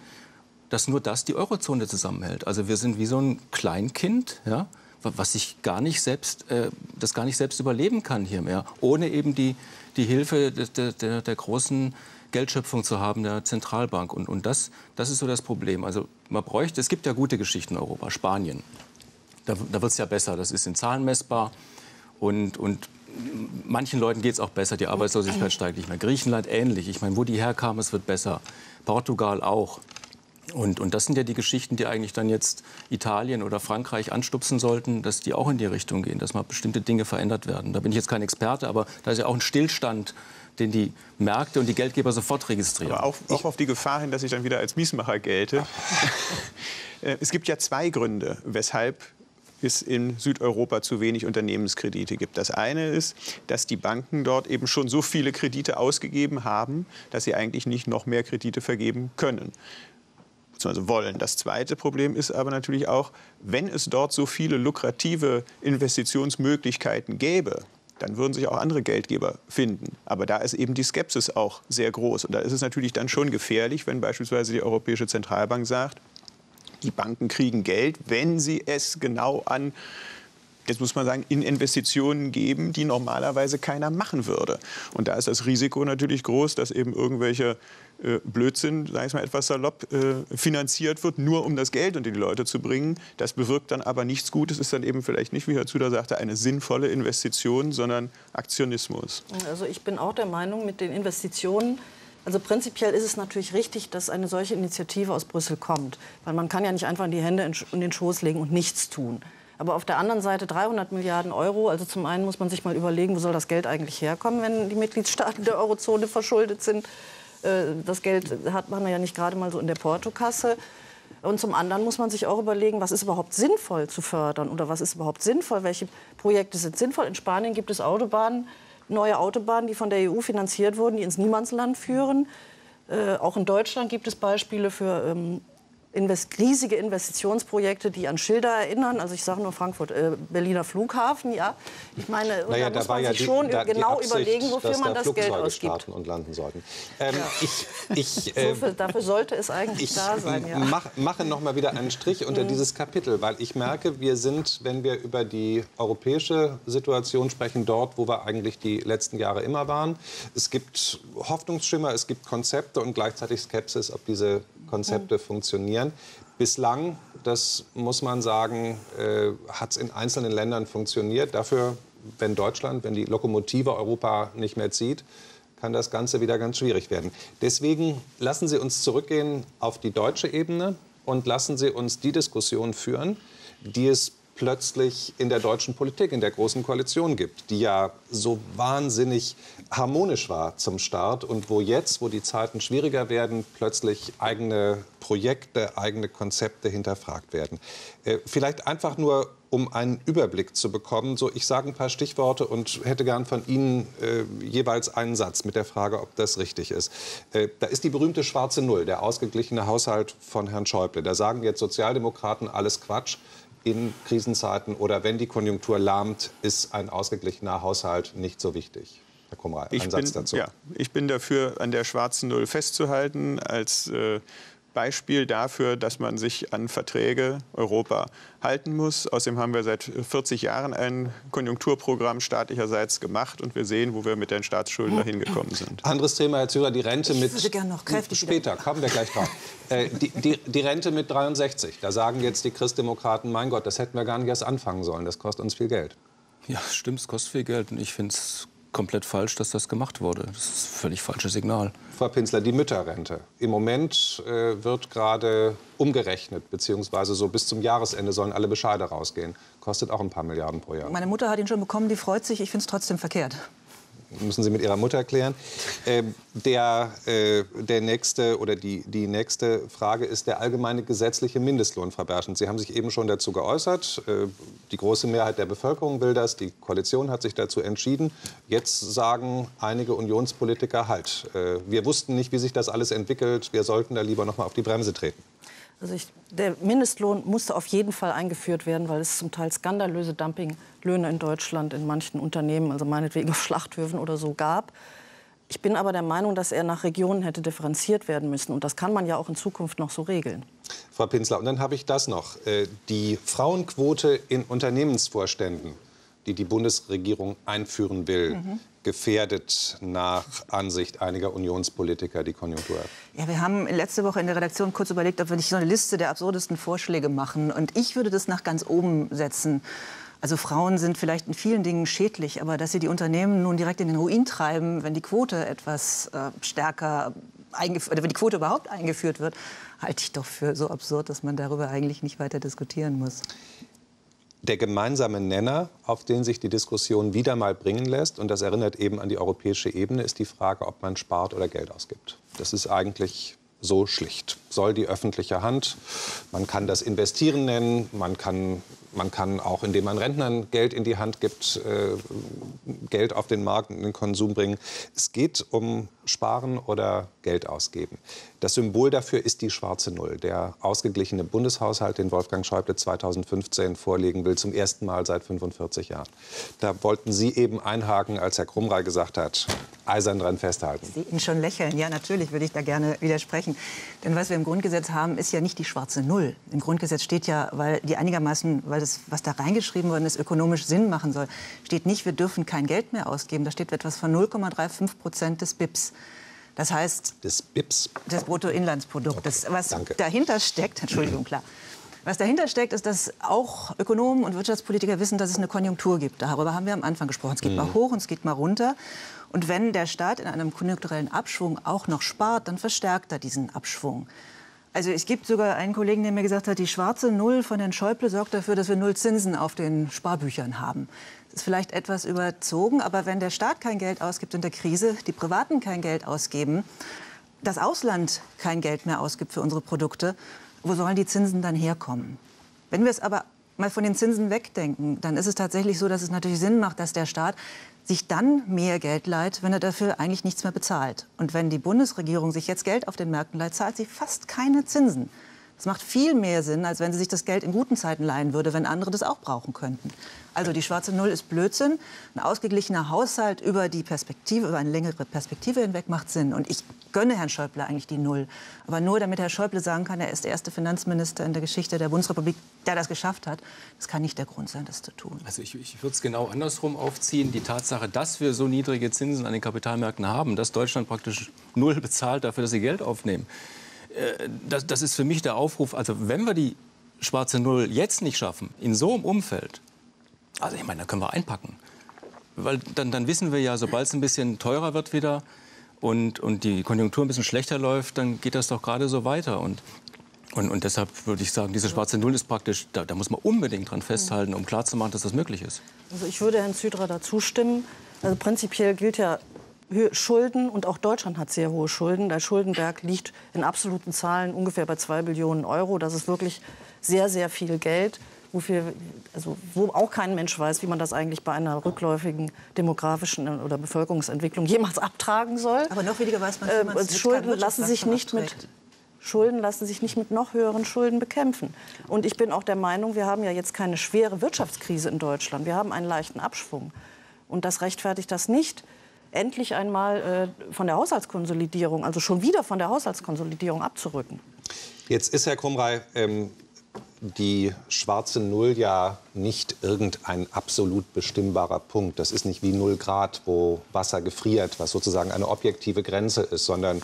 dass nur das die Eurozone zusammenhält. Also wir sind wie so ein Kleinkind, ja, was sich gar nicht selbst, äh, das gar nicht selbst überleben kann hier mehr, ohne eben die, die Hilfe der, der, der großen Geldschöpfung zu haben, der Zentralbank. Und, und das, das ist so das Problem. Also man bräuchte, es gibt ja gute Geschichten in Europa, Spanien. Da, da wird es ja besser, das ist in Zahlen messbar. Und, und manchen Leuten geht es auch besser, die Arbeitslosigkeit steigt nicht mehr. Griechenland ähnlich, ich meine, wo die herkamen, es wird besser. Portugal auch. Und, und das sind ja die Geschichten, die eigentlich dann jetzt Italien oder Frankreich anstupsen sollten, dass die auch in die Richtung gehen, dass mal bestimmte Dinge verändert werden. Da bin ich jetzt kein Experte, aber da ist ja auch ein Stillstand, den die Märkte und die Geldgeber sofort registrieren. Aber auch, auch auf die Gefahr hin, dass ich dann wieder als Miesmacher gelte. Es gibt ja zwei Gründe, weshalb es in Südeuropa zu wenig Unternehmenskredite gibt. Das eine ist, dass die Banken dort eben schon so viele Kredite ausgegeben haben, dass sie eigentlich nicht noch mehr Kredite vergeben können. Also wollen. Das zweite Problem ist aber natürlich auch, wenn es dort so viele lukrative Investitionsmöglichkeiten gäbe, dann würden sich auch andere Geldgeber finden. Aber da ist eben die Skepsis auch sehr groß. Und da ist es natürlich dann schon gefährlich, wenn beispielsweise die Europäische Zentralbank sagt, die Banken kriegen Geld, wenn sie es genau an, jetzt muss man sagen, in Investitionen geben, die normalerweise keiner machen würde. Und da ist das Risiko natürlich groß, dass eben irgendwelche äh, Blödsinn, sag ich mal etwas salopp, äh, finanziert wird, nur um das Geld unter die Leute zu bringen. Das bewirkt dann aber nichts Gutes. Ist dann eben vielleicht nicht, wie Herr Zydra sagte, eine sinnvolle Investition, sondern Aktionismus. Also ich bin auch der Meinung, mit den Investitionen, also prinzipiell ist es natürlich richtig, dass eine solche Initiative aus Brüssel kommt. Weil man kann ja nicht einfach die Hände in den Schoß legen und nichts tun. Aber auf der anderen Seite dreihundert Milliarden Euro. Also zum einen muss man sich mal überlegen, wo soll das Geld eigentlich herkommen, wenn die Mitgliedstaaten der Eurozone verschuldet sind. Das Geld hat man ja nicht gerade mal so in der Portokasse. Und zum anderen muss man sich auch überlegen, was ist überhaupt sinnvoll zu fördern oder was ist überhaupt sinnvoll, welche Projekte sind sinnvoll. In Spanien gibt es Autobahnen, neue Autobahnen, die von der E U finanziert wurden, die ins Niemandsland führen. Äh, auch in Deutschland gibt es Beispiele für ähm, invest- riesige Investitionsprojekte, die an Schilder erinnern. Also ich sage nur Frankfurt, äh, Berliner Flughafen, ja. Ich meine, naja, da muss man sich ja schon die, da, genau Absicht, überlegen, wofür man das Geld ausgibt. Und landen sollten. Ähm, ja. ich, ich, äh, so viel, dafür sollte es eigentlich ich da sein, ja. mach, mache noch mal wieder einen Strich unter dieses Kapitel, weil ich merke, wir sind, wenn wir über die europäische Situation sprechen, dort, wo wir eigentlich die letzten Jahre immer waren. Es gibt Hoffnungsschimmer, es gibt Konzepte und gleichzeitig Skepsis, ob diese Konzepte funktionieren. Bislang, das muss man sagen, äh, hat es in einzelnen Ländern funktioniert. Dafür, wenn Deutschland, wenn die Lokomotive Europa nicht mehr zieht, kann das Ganze wieder ganz schwierig werden. Deswegen lassen Sie uns zurückgehen auf die deutsche Ebene und lassen Sie uns die Diskussion führen, die es plötzlich in der deutschen Politik, in der Großen Koalition gibt, die ja so wahnsinnig harmonisch war zum Start und wo jetzt, wo die Zeiten schwieriger werden, plötzlich eigene Projekte, eigene Konzepte hinterfragt werden. Äh, vielleicht einfach nur, um einen Überblick zu bekommen. So, ich sage ein paar Stichworte und hätte gern von Ihnen äh, jeweils einen Satz mit der Frage, ob das richtig ist. Äh, da ist die berühmte schwarze Null, der ausgeglichene Haushalt von Herrn Schäuble. Da sagen jetzt Sozialdemokraten, alles Quatsch. In Krisenzeiten oder wenn die Konjunktur lahmt, ist ein ausgeglichener Haushalt nicht so wichtig. Herr Krumrey, ein Satz dazu. Ja, ich bin dafür, an der schwarzen Null festzuhalten, als äh, Beispiel dafür, dass man sich an Verträge Europa halten muss. Außerdem haben wir seit vierzig Jahren ein Konjunkturprogramm staatlicherseits gemacht und wir sehen, wo wir mit den Staatsschulden dahin gekommen sind. Anderes Thema, Herr Zydra, die Rente mit... Ich würde gerne noch kräftig später, kommen wir gleich drauf. äh, die, die, die Rente mit dreiundsechzig, da sagen jetzt die Christdemokraten, mein Gott, das hätten wir gar nicht erst anfangen sollen, das kostet uns viel Geld. Ja, stimmt, es kostet viel Geld und ich finde es komplett falsch, dass das gemacht wurde. Das ist ein völlig falsches Signal. Frau Pinzler, die Mütterrente. Im Moment äh, wird gerade umgerechnet, beziehungsweise so bis zum Jahresende sollen alle Bescheide rausgehen. Kostet auch ein paar Milliarden pro Jahr. Meine Mutter hat ihn schon bekommen, die freut sich. Ich finde es trotzdem verkehrt. Müssen Sie mit Ihrer Mutter klären. Äh, der, äh, der nächste oder die, die nächste Frage ist der allgemeine gesetzliche Mindestlohn, Frau Berschens. Sie haben sich eben schon dazu geäußert. Äh, die große Mehrheit der Bevölkerung will das. Die Koalition hat sich dazu entschieden. Jetzt sagen einige Unionspolitiker halt. Äh, wir wussten nicht, wie sich das alles entwickelt. Wir sollten da lieber noch mal auf die Bremse treten. Also ich, der Mindestlohn musste auf jeden Fall eingeführt werden, weil es zum Teil skandalöse Dumpinglöhne in Deutschland in manchen Unternehmen, also meinetwegen auf Schlachthöfen oder so, gab. Ich bin aber der Meinung, dass er nach Regionen hätte differenziert werden müssen. Und das kann man ja auch in Zukunft noch so regeln. Frau Pinzler, und dann habe ich das noch. Die Frauenquote in Unternehmensvorständen, die die Bundesregierung einführen will, mhm. gefährdet nach Ansicht einiger Unionspolitiker die Konjunktur? Ja, wir haben letzte Woche in der Redaktion kurz überlegt, ob wir nicht so eine Liste der absurdesten Vorschläge machen. Und ich würde das nach ganz oben setzen. Also Frauen sind vielleicht in vielen Dingen schädlich, aber dass sie die Unternehmen nun direkt in den Ruin treiben, wenn die Quote etwas äh, stärker eingeführt oder wenn die Quote überhaupt eingeführt wird, halte ich doch für so absurd, dass man darüber eigentlich nicht weiter diskutieren muss. Der gemeinsame Nenner, auf den sich die Diskussion wieder mal bringen lässt, und das erinnert eben an die europäische Ebene, ist die Frage, ob man spart oder Geld ausgibt. Das ist eigentlich so schlicht. Soll die öffentliche Hand, man kann das Investieren nennen, man kann, man kann auch, indem man Rentnern Geld in die Hand gibt, äh, Geld auf den Markt und in den Konsum bringen. Es geht um Sparen oder Geld ausgeben. Das Symbol dafür ist die schwarze Null, der ausgeglichene Bundeshaushalt, den Wolfgang Schäuble zweitausendfünfzehn vorlegen will, zum ersten Mal seit fünfundvierzig Jahren. Da wollten Sie eben einhaken, als Herr Krumrey gesagt hat, eisern dran festhalten. Sie ihn schon lächeln. Ja, natürlich würde ich da gerne widersprechen. Denn was wir im Grundgesetz haben, ist ja nicht die schwarze Null. Im Grundgesetz steht ja, weil die einigermaßen, weil das, was da reingeschrieben worden ist, ökonomisch Sinn machen soll, steht nicht, wir dürfen kein Geld mehr ausgeben. Da steht etwas von null Komma fünfunddreißig Prozent des B I Ps. Das heißt, des B I Ps, des Bruttoinlandsproduktes. Okay, was danke. dahinter steckt, Entschuldigung, klar. Was dahinter steckt, ist, dass auch Ökonomen und Wirtschaftspolitiker wissen, dass es eine Konjunktur gibt. Darüber haben wir am Anfang gesprochen. Es geht mhm. mal hoch und es geht mal runter. Und wenn der Staat in einem konjunkturellen Abschwung auch noch spart, dann verstärkt er diesen Abschwung. Also es gibt sogar einen Kollegen, der mir gesagt hat, die schwarze Null von Herrn Schäuble sorgt dafür, dass wir null Zinsen auf den Sparbüchern haben. Das ist vielleicht etwas überzogen, aber wenn der Staat kein Geld ausgibt in der Krise, die Privaten kein Geld ausgeben, das Ausland kein Geld mehr ausgibt für unsere Produkte, wo sollen die Zinsen dann herkommen? Wenn wir es aber mal von den Zinsen wegdenken, dann ist es tatsächlich so, dass es natürlich Sinn macht, dass der Staat sich dann mehr Geld leiht, wenn er dafür eigentlich nichts mehr bezahlt. Und wenn die Bundesregierung sich jetzt Geld auf den Märkten leiht, zahlt sie fast keine Zinsen. Das macht viel mehr Sinn, als wenn sie sich das Geld in guten Zeiten leihen würde, wenn andere das auch brauchen könnten. Also die schwarze Null ist Blödsinn. Ein ausgeglichener Haushalt über die Perspektive, über eine längere Perspektive hinweg macht Sinn. Und ich gönne Herrn Schäuble eigentlich die Null. Aber nur damit Herr Schäuble sagen kann, er ist der erste Finanzminister in der Geschichte der Bundesrepublik, der das geschafft hat. Das kann nicht der Grund sein, das zu tun. Also ich, ich würde es genau andersrum aufziehen. Die Tatsache, dass wir so niedrige Zinsen an den Kapitalmärkten haben, dass Deutschland praktisch Null bezahlt dafür, dass sie Geld aufnehmen. Das, das ist für mich der Aufruf, also wenn wir die schwarze Null jetzt nicht schaffen, in so einem Umfeld, also ich meine, da können wir einpacken. Weil dann, dann wissen wir ja, sobald es ein bisschen teurer wird wieder und, und die Konjunktur ein bisschen schlechter läuft, dann geht das doch gerade so weiter. Und, und, und deshalb würde ich sagen, diese schwarze Null ist praktisch, da, da muss man unbedingt dran festhalten, um klarzumachen, dass das möglich ist. Also ich würde Herrn Zydra dazu stimmen. Also prinzipiell gilt ja, Schulden, und auch Deutschland hat sehr hohe Schulden. Der Schuldenberg liegt in absoluten Zahlen ungefähr bei zwei Billionen Euro. Das ist wirklich sehr, sehr viel Geld, wofür, also, wo auch kein Mensch weiß, wie man das eigentlich bei einer rückläufigen demografischen oder Bevölkerungsentwicklung jemals abtragen soll. Aber noch weniger weiß man, wie man es Schulden lassen sich nicht mit Schulden lassen sich nicht mit noch höheren Schulden bekämpfen. Und ich bin auch der Meinung, wir haben ja jetzt keine schwere Wirtschaftskrise in Deutschland. Wir haben einen leichten Abschwung. Und das rechtfertigt das nicht, endlich einmal äh, von der Haushaltskonsolidierung, also schon wieder von der Haushaltskonsolidierung abzurücken. Jetzt ist, Herr Krumrey, ähm, die schwarze Null ja nicht irgendein absolut bestimmbarer Punkt. Das ist nicht wie null Grad, wo Wasser gefriert, was sozusagen eine objektive Grenze ist, sondern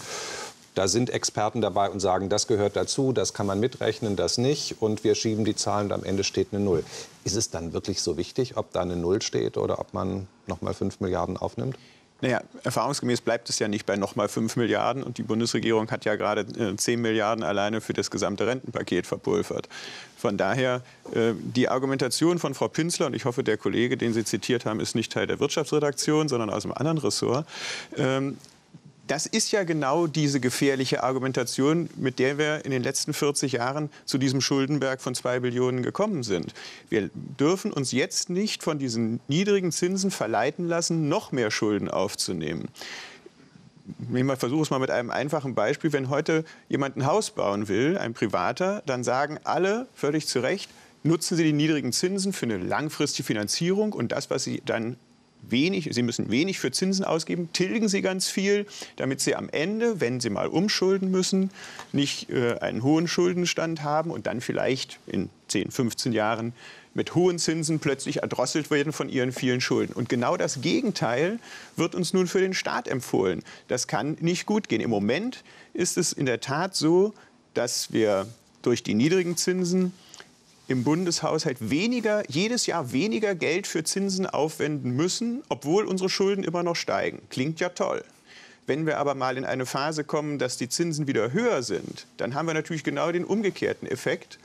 da sind Experten dabei und sagen, das gehört dazu, das kann man mitrechnen, das nicht. Und wir schieben die Zahlen und am Ende steht eine Null. Ist es dann wirklich so wichtig, ob da eine Null steht oder ob man nochmal fünf Milliarden aufnimmt? Naja, erfahrungsgemäß bleibt es ja nicht bei nochmal fünf Milliarden. Und die Bundesregierung hat ja gerade äh, zehn Milliarden alleine für das gesamte Rentenpaket verpulvert. Von daher, äh, die Argumentation von Frau Pinzler, und ich hoffe, der Kollege, den Sie zitiert haben, ist nicht Teil der Wirtschaftsredaktion, sondern aus einem anderen Ressort. Ähm, Das ist ja genau diese gefährliche Argumentation, mit der wir in den letzten vierzig Jahren zu diesem Schuldenberg von zwei Billionen gekommen sind. Wir dürfen uns jetzt nicht von diesen niedrigen Zinsen verleiten lassen, noch mehr Schulden aufzunehmen. Ich versuche es mal mit einem einfachen Beispiel. Wenn heute jemand ein Haus bauen will, ein Privater, dann sagen alle völlig zu Recht, nutzen Sie die niedrigen Zinsen für eine langfristige Finanzierung und das, was Sie dann Wenig, Sie müssen wenig für Zinsen ausgeben, tilgen Sie ganz viel, damit Sie am Ende, wenn Sie mal umschulden müssen, nicht äh, einen hohen Schuldenstand haben und dann vielleicht in zehn, fünfzehn Jahren mit hohen Zinsen plötzlich erdrosselt werden von ihren vielen Schulden. Und genau das Gegenteil wird uns nun für den Staat empfohlen. Das kann nicht gut gehen. Im Moment ist es in der Tat so, dass wir durch die niedrigen Zinsen im Bundeshaushalt weniger, jedes Jahr weniger Geld für Zinsen aufwenden müssen, obwohl unsere Schulden immer noch steigen. Klingt ja toll. Wenn wir aber mal in eine Phase kommen, dass die Zinsen wieder höher sind, dann haben wir natürlich genau den umgekehrten Effekt.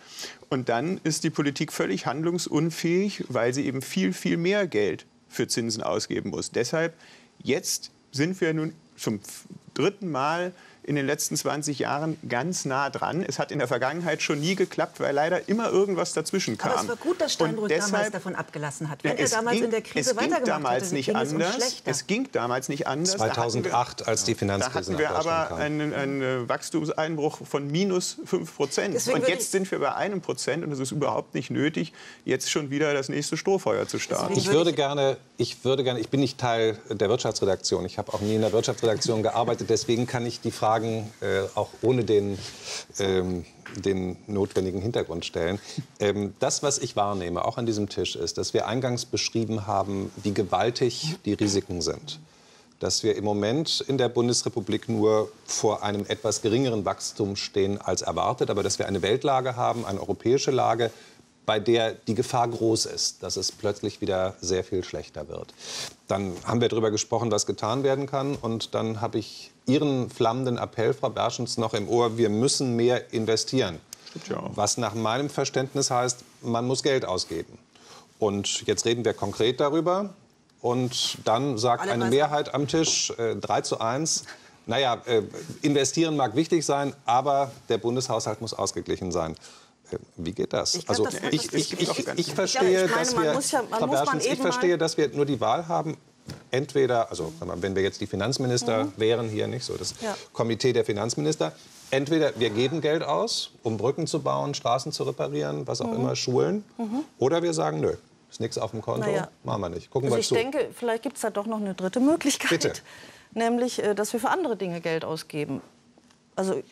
Und dann ist die Politik völlig handlungsunfähig, weil sie eben viel, viel mehr Geld für Zinsen ausgeben muss. Deshalb, jetzt sind wir nun zum dritten Mal in den letzten zwanzig Jahren ganz nah dran. Es hat in der Vergangenheit schon nie geklappt, weil leider immer irgendwas dazwischen kam. Aber es war gut, dass Steinbrück deshalb, damals davon abgelassen hat. Wenn er damals ging, in der Krise weitergemacht hätte, ging es um schlechter. Es ging damals nicht anders. zweitausendacht, wir, als die Finanzkrise nach Deutschland kam. Da hatten wir aber einen, einen Wachstumseinbruch von minus fünf Prozent. Deswegen und jetzt sind wir bei einem Prozent und es ist überhaupt nicht nötig, jetzt schon wieder das nächste Strohfeuer zu starten. Ich würde gerne, ich würde gerne, ich bin nicht Teil der Wirtschaftsredaktion. Ich habe auch nie in der Wirtschaftsredaktion gearbeitet. Deswegen kann ich die Frage Äh, auch ohne den, ähm, den notwendigen Hintergrund stellen. Ähm, das, was ich wahrnehme, auch an diesem Tisch, ist, dass wir eingangs beschrieben haben, wie gewaltig die Risiken sind. Dass wir im Moment in der Bundesrepublik nur vor einem etwas geringeren Wachstum stehen als erwartet, aber dass wir eine Weltlage haben, eine europäische Lage, bei der die Gefahr groß ist, dass es plötzlich wieder sehr viel schlechter wird. Dann haben wir darüber gesprochen, was getan werden kann. Und dann habe ich Ihren flammenden Appell, Frau Berschens, noch im Ohr, wir müssen mehr investieren. Ja. Was nach meinem Verständnis heißt, man muss Geld ausgeben. Und jetzt reden wir konkret darüber. Und dann sagt eine Mehrheit am Tisch, äh, drei zu eins, naja, äh, investieren mag wichtig sein, aber der Bundeshaushalt muss ausgeglichen sein. Wie geht das? Ich also das ich, ich, ich, ich, ich verstehe, dass wir, Frau Berschens, ich verstehe, dass wir nur die Wahl haben. Entweder, also wenn wir jetzt die Finanzminister mhm. wären hier nicht so, das ja. Komitee der Finanzminister. Entweder wir geben Geld aus, um Brücken zu bauen, Straßen zu reparieren, was auch mhm. immer, Schulen, mhm. oder wir sagen nö. Ist nichts auf dem Konto, ja. machen wir nicht. Gucken also wir ich zu. denke, vielleicht gibt es da doch noch eine dritte Möglichkeit, Bitte. nämlich, dass wir für andere Dinge Geld ausgeben. Also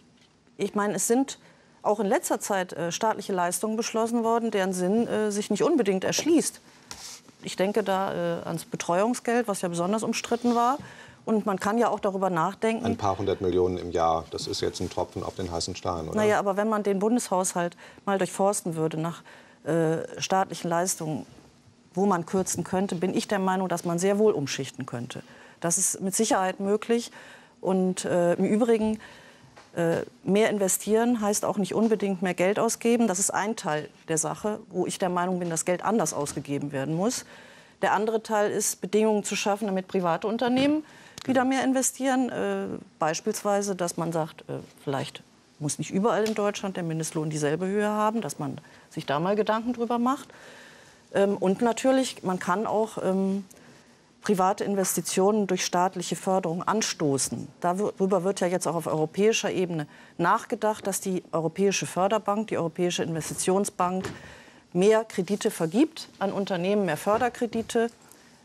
ich meine, es sind auch in letzter Zeit äh, staatliche Leistungen beschlossen worden, deren Sinn äh, sich nicht unbedingt erschließt. Ich denke da äh, ans Betreuungsgeld, was ja besonders umstritten war. Und man kann ja auch darüber nachdenken. Ein paar hundert Millionen im Jahr, das ist jetzt ein Tropfen auf den heißen Stein, oder? Naja, aber wenn man den Bundeshaushalt mal durchforsten würde nach äh, staatlichen Leistungen, wo man kürzen könnte, bin ich der Meinung, dass man sehr wohl umschichten könnte. Das ist mit Sicherheit möglich. Und äh, im Übrigen, Äh, mehr investieren heißt auch nicht unbedingt mehr Geld ausgeben. Das ist ein Teil der Sache, wo ich der Meinung bin, dass Geld anders ausgegeben werden muss. Der andere Teil ist, Bedingungen zu schaffen, damit private Unternehmen wieder mehr investieren. Äh, beispielsweise, dass man sagt, äh, vielleicht muss nicht überall in Deutschland der Mindestlohn dieselbe Höhe haben, dass man sich da mal Gedanken drüber macht. Ähm, und natürlich, man kann auch ähm, private Investitionen durch staatliche Förderung anstoßen. Darüber wird ja jetzt auch auf europäischer Ebene nachgedacht, dass die Europäische Förderbank, die Europäische Investitionsbank mehr Kredite vergibt an Unternehmen, mehr Förderkredite,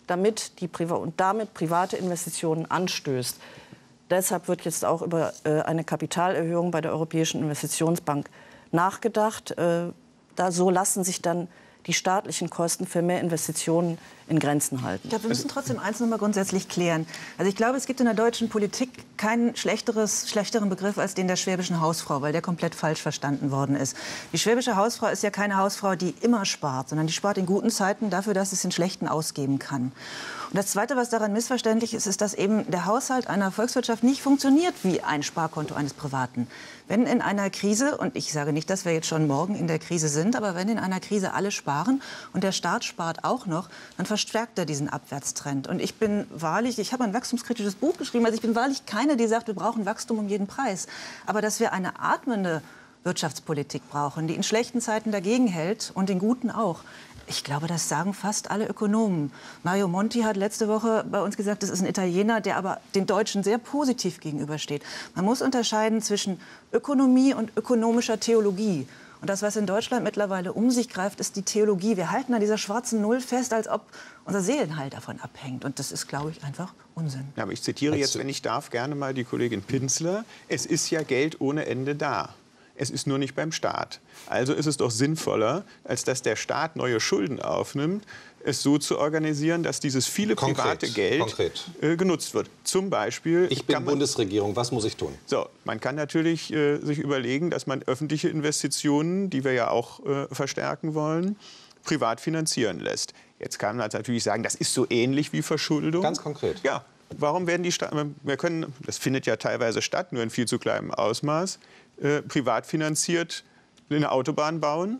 damit die Priva- und damit private Investitionen anstößt. Deshalb wird jetzt auch über äh, eine Kapitalerhöhung bei der Europäischen Investitionsbank nachgedacht. Äh, da so lassen sich dann die staatlichen Kosten für mehr Investitionen in Grenzen halten. Ich glaube, wir müssen trotzdem eins noch mal grundsätzlich klären. Also ich glaube, es gibt in der deutschen Politik keinen schlechteres, schlechteren Begriff als den der schwäbischen Hausfrau, weil der komplett falsch verstanden worden ist. Die schwäbische Hausfrau ist ja keine Hausfrau, die immer spart, sondern die spart in guten Zeiten dafür, dass es in schlechten ausgeben kann. Und das Zweite, was daran missverständlich ist, ist, dass eben der Haushalt einer Volkswirtschaft nicht funktioniert wie ein Sparkonto eines Privaten. Wenn in einer Krise, und ich sage nicht, dass wir jetzt schon morgen in der Krise sind, aber wenn in einer Krise alle sparen und der Staat spart auch noch, dann verstärkt er diesen Abwärtstrend. Und ich bin wahrlich, ich habe ein wachstumskritisches Buch geschrieben, also ich bin wahrlich keine, die sagt, wir brauchen Wachstum um jeden Preis. Aber dass wir eine atmende Wirtschaftspolitik brauchen, die in schlechten Zeiten dagegen hält und in guten auch. Ich glaube, das sagen fast alle Ökonomen. Mario Monti hat letzte Woche bei uns gesagt, das ist ein Italiener, der aber den Deutschen sehr positiv gegenübersteht. Man muss unterscheiden zwischen Ökonomie und ökonomischer Theologie. Und das, was in Deutschland mittlerweile um sich greift, ist die Theologie. Wir halten an dieser schwarzen Null fest, als ob unser Seelenheil davon abhängt. Und das ist, glaube ich, einfach Unsinn. Ja, aber ich zitiere jetzt, wenn ich darf, gerne mal die Kollegin Pinzler. Es ist ja Geld ohne Ende da. Es ist nur nicht beim Staat. Also ist es doch sinnvoller, als dass der Staat neue Schulden aufnimmt, es so zu organisieren, dass dieses viele private Geld äh, genutzt wird. Zum Beispiel... Ich bin Bundesregierung, was muss ich tun? So, man kann natürlich äh, sich überlegen, dass man öffentliche Investitionen, die wir ja auch äh, verstärken wollen, privat finanzieren lässt. Jetzt kann man natürlich sagen, das ist so ähnlich wie Verschuldung. Ganz konkret. Ja. Warum werden die Staaten, wir können, das findet ja teilweise statt, nur in viel zu kleinem Ausmaß, äh, privat finanziert eine Autobahn bauen.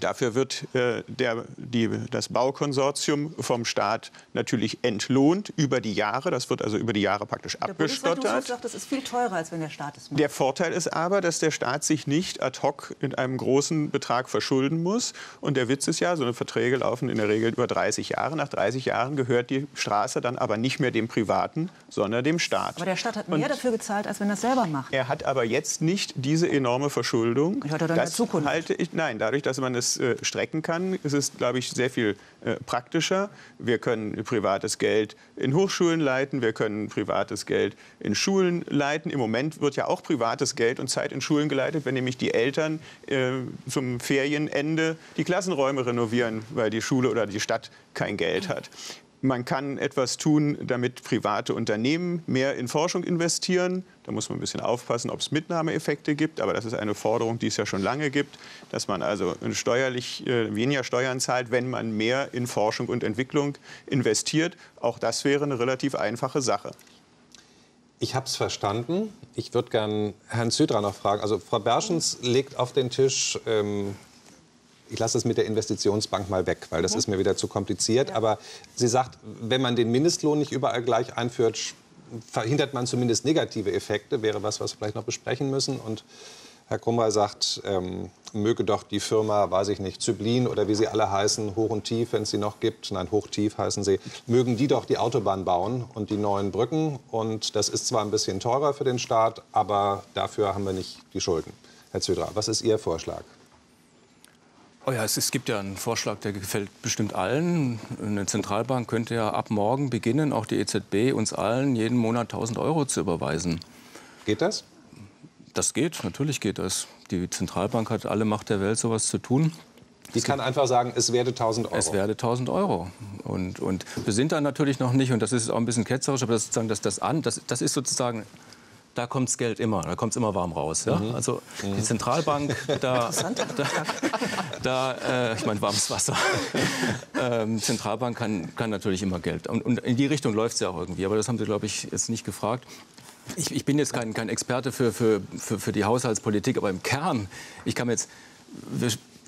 Dafür wird äh, der, die, das Baukonsortium vom Staat natürlich entlohnt über die Jahre. Das wird also über die Jahre praktisch abgestottert. Der Bundesrechnungshof sagt, das ist viel teurer, als wenn der Staat es macht. Der Vorteil ist aber, dass der Staat sich nicht ad hoc in einem großen Betrag verschulden muss. Und der Witz ist ja, so eine Verträge laufen in der Regel über dreißig Jahre. Nach dreißig Jahren gehört die Straße dann aber nicht mehr dem Privaten, sondern dem Staat. Aber der Staat hat mehr Und dafür gezahlt, als wenn er es selber macht. Er hat aber jetzt nicht diese enorme Verschuldung. Ich hatte dann das in der Zukunft. Halte ich, nein, dadurch, dass man es äh, strecken kann. Es ist, glaube ich, sehr viel äh, praktischer. Wir können privates Geld in Hochschulen leiten, wir können privates Geld in Schulen leiten. Im Moment wird ja auch privates Geld und Zeit in Schulen geleitet, wenn nämlich die Eltern äh, zum Ferienende die Klassenräume renovieren, weil die Schule oder die Stadt kein Geld hat. Man kann etwas tun, damit private Unternehmen mehr in Forschung investieren. Da muss man ein bisschen aufpassen, ob es Mitnahmeeffekte gibt. Aber das ist eine Forderung, die es ja schon lange gibt, dass man also steuerlich äh, weniger Steuern zahlt, wenn man mehr in Forschung und Entwicklung investiert. Auch das wäre eine relativ einfache Sache. Ich habe es verstanden. Ich würde gerne Herrn Zydra noch fragen. Also Frau Berschens legt auf den Tisch... Ähm Ich lasse es mit der Investitionsbank mal weg, weil das ist mir wieder zu kompliziert. Ja. Aber sie sagt, wenn man den Mindestlohn nicht überall gleich einführt, verhindert man zumindest negative Effekte. Wäre was, was wir vielleicht noch besprechen müssen. Und Herr Krumrey sagt, ähm, möge doch die Firma, weiß ich nicht, Züblin oder wie sie alle heißen, Hoch und Tief, wenn es sie noch gibt, nein, Hochtief heißen sie, mögen die doch die Autobahn bauen und die neuen Brücken. Und das ist zwar ein bisschen teurer für den Staat, aber dafür haben wir nicht die Schulden. Herr Zydra, was ist Ihr Vorschlag? Oh ja, es, es gibt ja einen Vorschlag, der gefällt bestimmt allen. Eine Zentralbank könnte ja ab morgen beginnen, auch die E Z B, uns allen jeden Monat tausend Euro zu überweisen. Geht das? Das geht, natürlich geht das. Die Zentralbank hat alle Macht der Welt, sowas zu tun. Die kann einfach sagen, es werde tausend Euro. Es werde tausend Euro. Und, und wir sind da natürlich noch nicht, und das ist auch ein bisschen ketzerisch, aber das ist sozusagen, dass das an, das, das ist sozusagen... Da kommt das Geld immer, da kommt es immer warm raus. Ja? Mhm. Also die Zentralbank, da, da, da äh, ich meine warmes Wasser. ähm, Zentralbank kann, kann natürlich immer Geld. Und, und in die Richtung läuft es ja auch irgendwie. Aber das haben Sie, glaube ich, jetzt nicht gefragt. Ich, ich bin jetzt kein, kein Experte für, für, für, für die Haushaltspolitik, aber im Kern, ich kann jetzt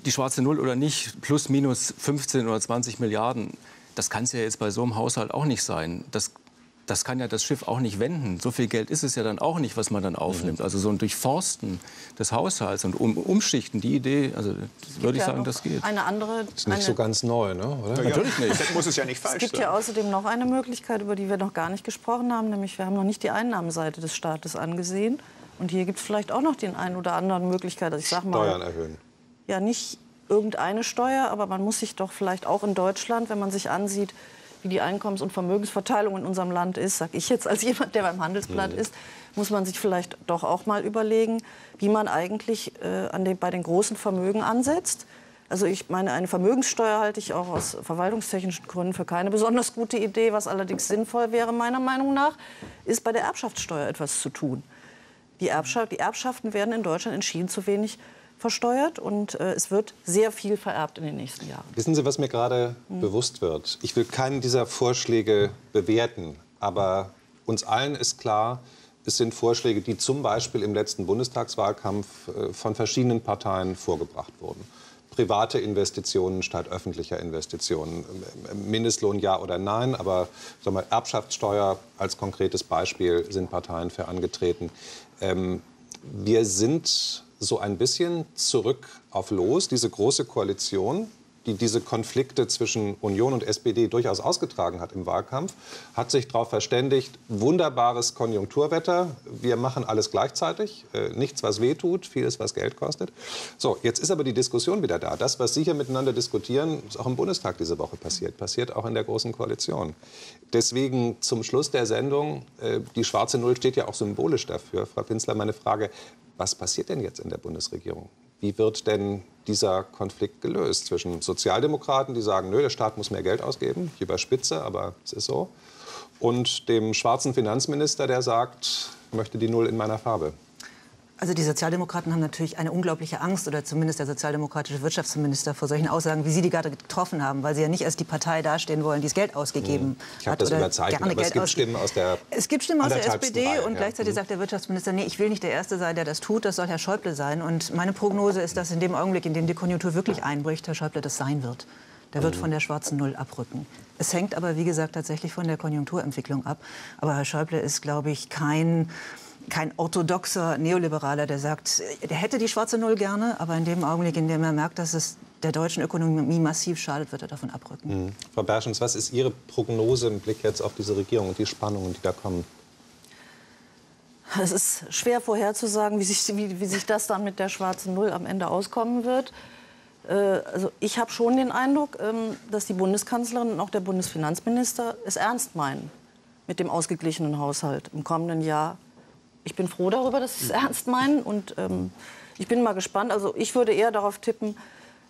die schwarze Null oder nicht, plus minus fünfzehn oder zwanzig Milliarden, das kann es ja jetzt bei so einem Haushalt auch nicht sein. Das, Das kann ja das Schiff auch nicht wenden. So viel Geld ist es ja dann auch nicht, was man dann aufnimmt. Also so ein Durchforsten des Haushalts und um, Umschichten, die Idee, also würde ich ja sagen, das geht. Eine andere, das ist nicht eine... so ganz neu, ne? Oder? Ja, natürlich nicht. Das muss es ja nicht falsch sein. Es gibt sein. ja außerdem noch eine Möglichkeit, über die wir noch gar nicht gesprochen haben, nämlich wir haben noch nicht die Einnahmenseite des Staates angesehen. Und hier gibt es vielleicht auch noch den einen oder anderen Möglichkeit, dass ich sag mal, Steuern erhöhen. Ja, nicht irgendeine Steuer, aber man muss sich doch vielleicht auch in Deutschland, wenn man sich ansieht, wie die Einkommens- und Vermögensverteilung in unserem Land ist, sage ich jetzt als jemand, der beim Handelsblatt mhm. ist, muss man sich vielleicht doch auch mal überlegen, wie man eigentlich äh, an den, bei den großen Vermögen ansetzt. Also ich meine, eine Vermögenssteuer halte ich auch aus verwaltungstechnischen Gründen für keine besonders gute Idee. Was allerdings sinnvoll wäre, meiner Meinung nach, ist bei der Erbschaftssteuer etwas zu tun. Die, Erbschaft, die Erbschaften werden in Deutschland entschieden zu wenig versteuert und äh, es wird sehr viel vererbt in den nächsten Jahren. Wissen Sie, was mir gerade mhm. bewusst wird? Ich will keinen dieser Vorschläge bewerten, aber uns allen ist klar, es sind Vorschläge, die zum Beispiel im letzten Bundestagswahlkampf äh, von verschiedenen Parteien vorgebracht wurden. Private Investitionen statt öffentlicher Investitionen, Mindestlohn ja oder nein, aber sagen wir, Erbschaftssteuer als konkretes Beispiel sind Parteien für angetreten. Ähm, wir sind... so ein bisschen zurück auf Los, diese große Koalition, die diese Konflikte zwischen Union und S P D durchaus ausgetragen hat im Wahlkampf, hat sich darauf verständigt, wunderbares Konjunkturwetter, wir machen alles gleichzeitig, äh, nichts, was wehtut, vieles, was Geld kostet. So, jetzt ist aber die Diskussion wieder da. Das, was Sie hier miteinander diskutieren, ist auch im Bundestag diese Woche passiert, passiert auch in der großen Koalition. Deswegen zum Schluss der Sendung, äh, die schwarze Null steht ja auch symbolisch dafür. Frau Pinzler, meine Frage, was passiert denn jetzt in der Bundesregierung? Wie wird denn dieser Konflikt gelöst zwischen Sozialdemokraten, die sagen, nö, der Staat muss mehr Geld ausgeben, ich überspitze, aber es ist so, und dem schwarzen Finanzminister, der sagt, ich möchte die Null in meiner Farbe? Also die Sozialdemokraten haben natürlich eine unglaubliche Angst, oder zumindest der sozialdemokratische Wirtschaftsminister, vor solchen Aussagen, wie Sie die gerade getroffen haben, weil sie ja nicht als die Partei dastehen wollen, die das Geld ausgegeben ich hat. Das oder überzeichnet, gerne aber Geld es gibt Stimmen aus der Es gibt Stimmen aus der S P D und ja. gleichzeitig mhm. sagt der Wirtschaftsminister, nee, ich will nicht der Erste sein, der das tut, das soll Herr Schäuble sein. Und meine Prognose ist, dass in dem Augenblick, in dem die Konjunktur wirklich einbricht, Herr Schäuble das sein wird. Der wird von der schwarzen Null abrücken. Es hängt aber, wie gesagt, tatsächlich von der Konjunkturentwicklung ab. Aber Herr Schäuble ist, glaube ich, kein... Kein orthodoxer Neoliberaler, der sagt, der hätte die schwarze Null gerne, aber in dem Augenblick, in dem er merkt, dass es der deutschen Ökonomie massiv schadet, wird er davon abrücken. Mhm. Frau Berschens, was ist Ihre Prognose im Blick jetzt auf diese Regierung und die Spannungen, die da kommen? Es ist schwer vorherzusagen, wie sich, wie, wie sich das dann mit der schwarzen Null am Ende auskommen wird. Äh, also ich habe schon den Eindruck, ähm, dass die Bundeskanzlerin und auch der Bundesfinanzminister es ernst meinen mit dem ausgeglichenen Haushalt im kommenden Jahr. Ich bin froh darüber, dass sie es ernst meinen, und ähm, ich bin mal gespannt. Also ich würde eher darauf tippen,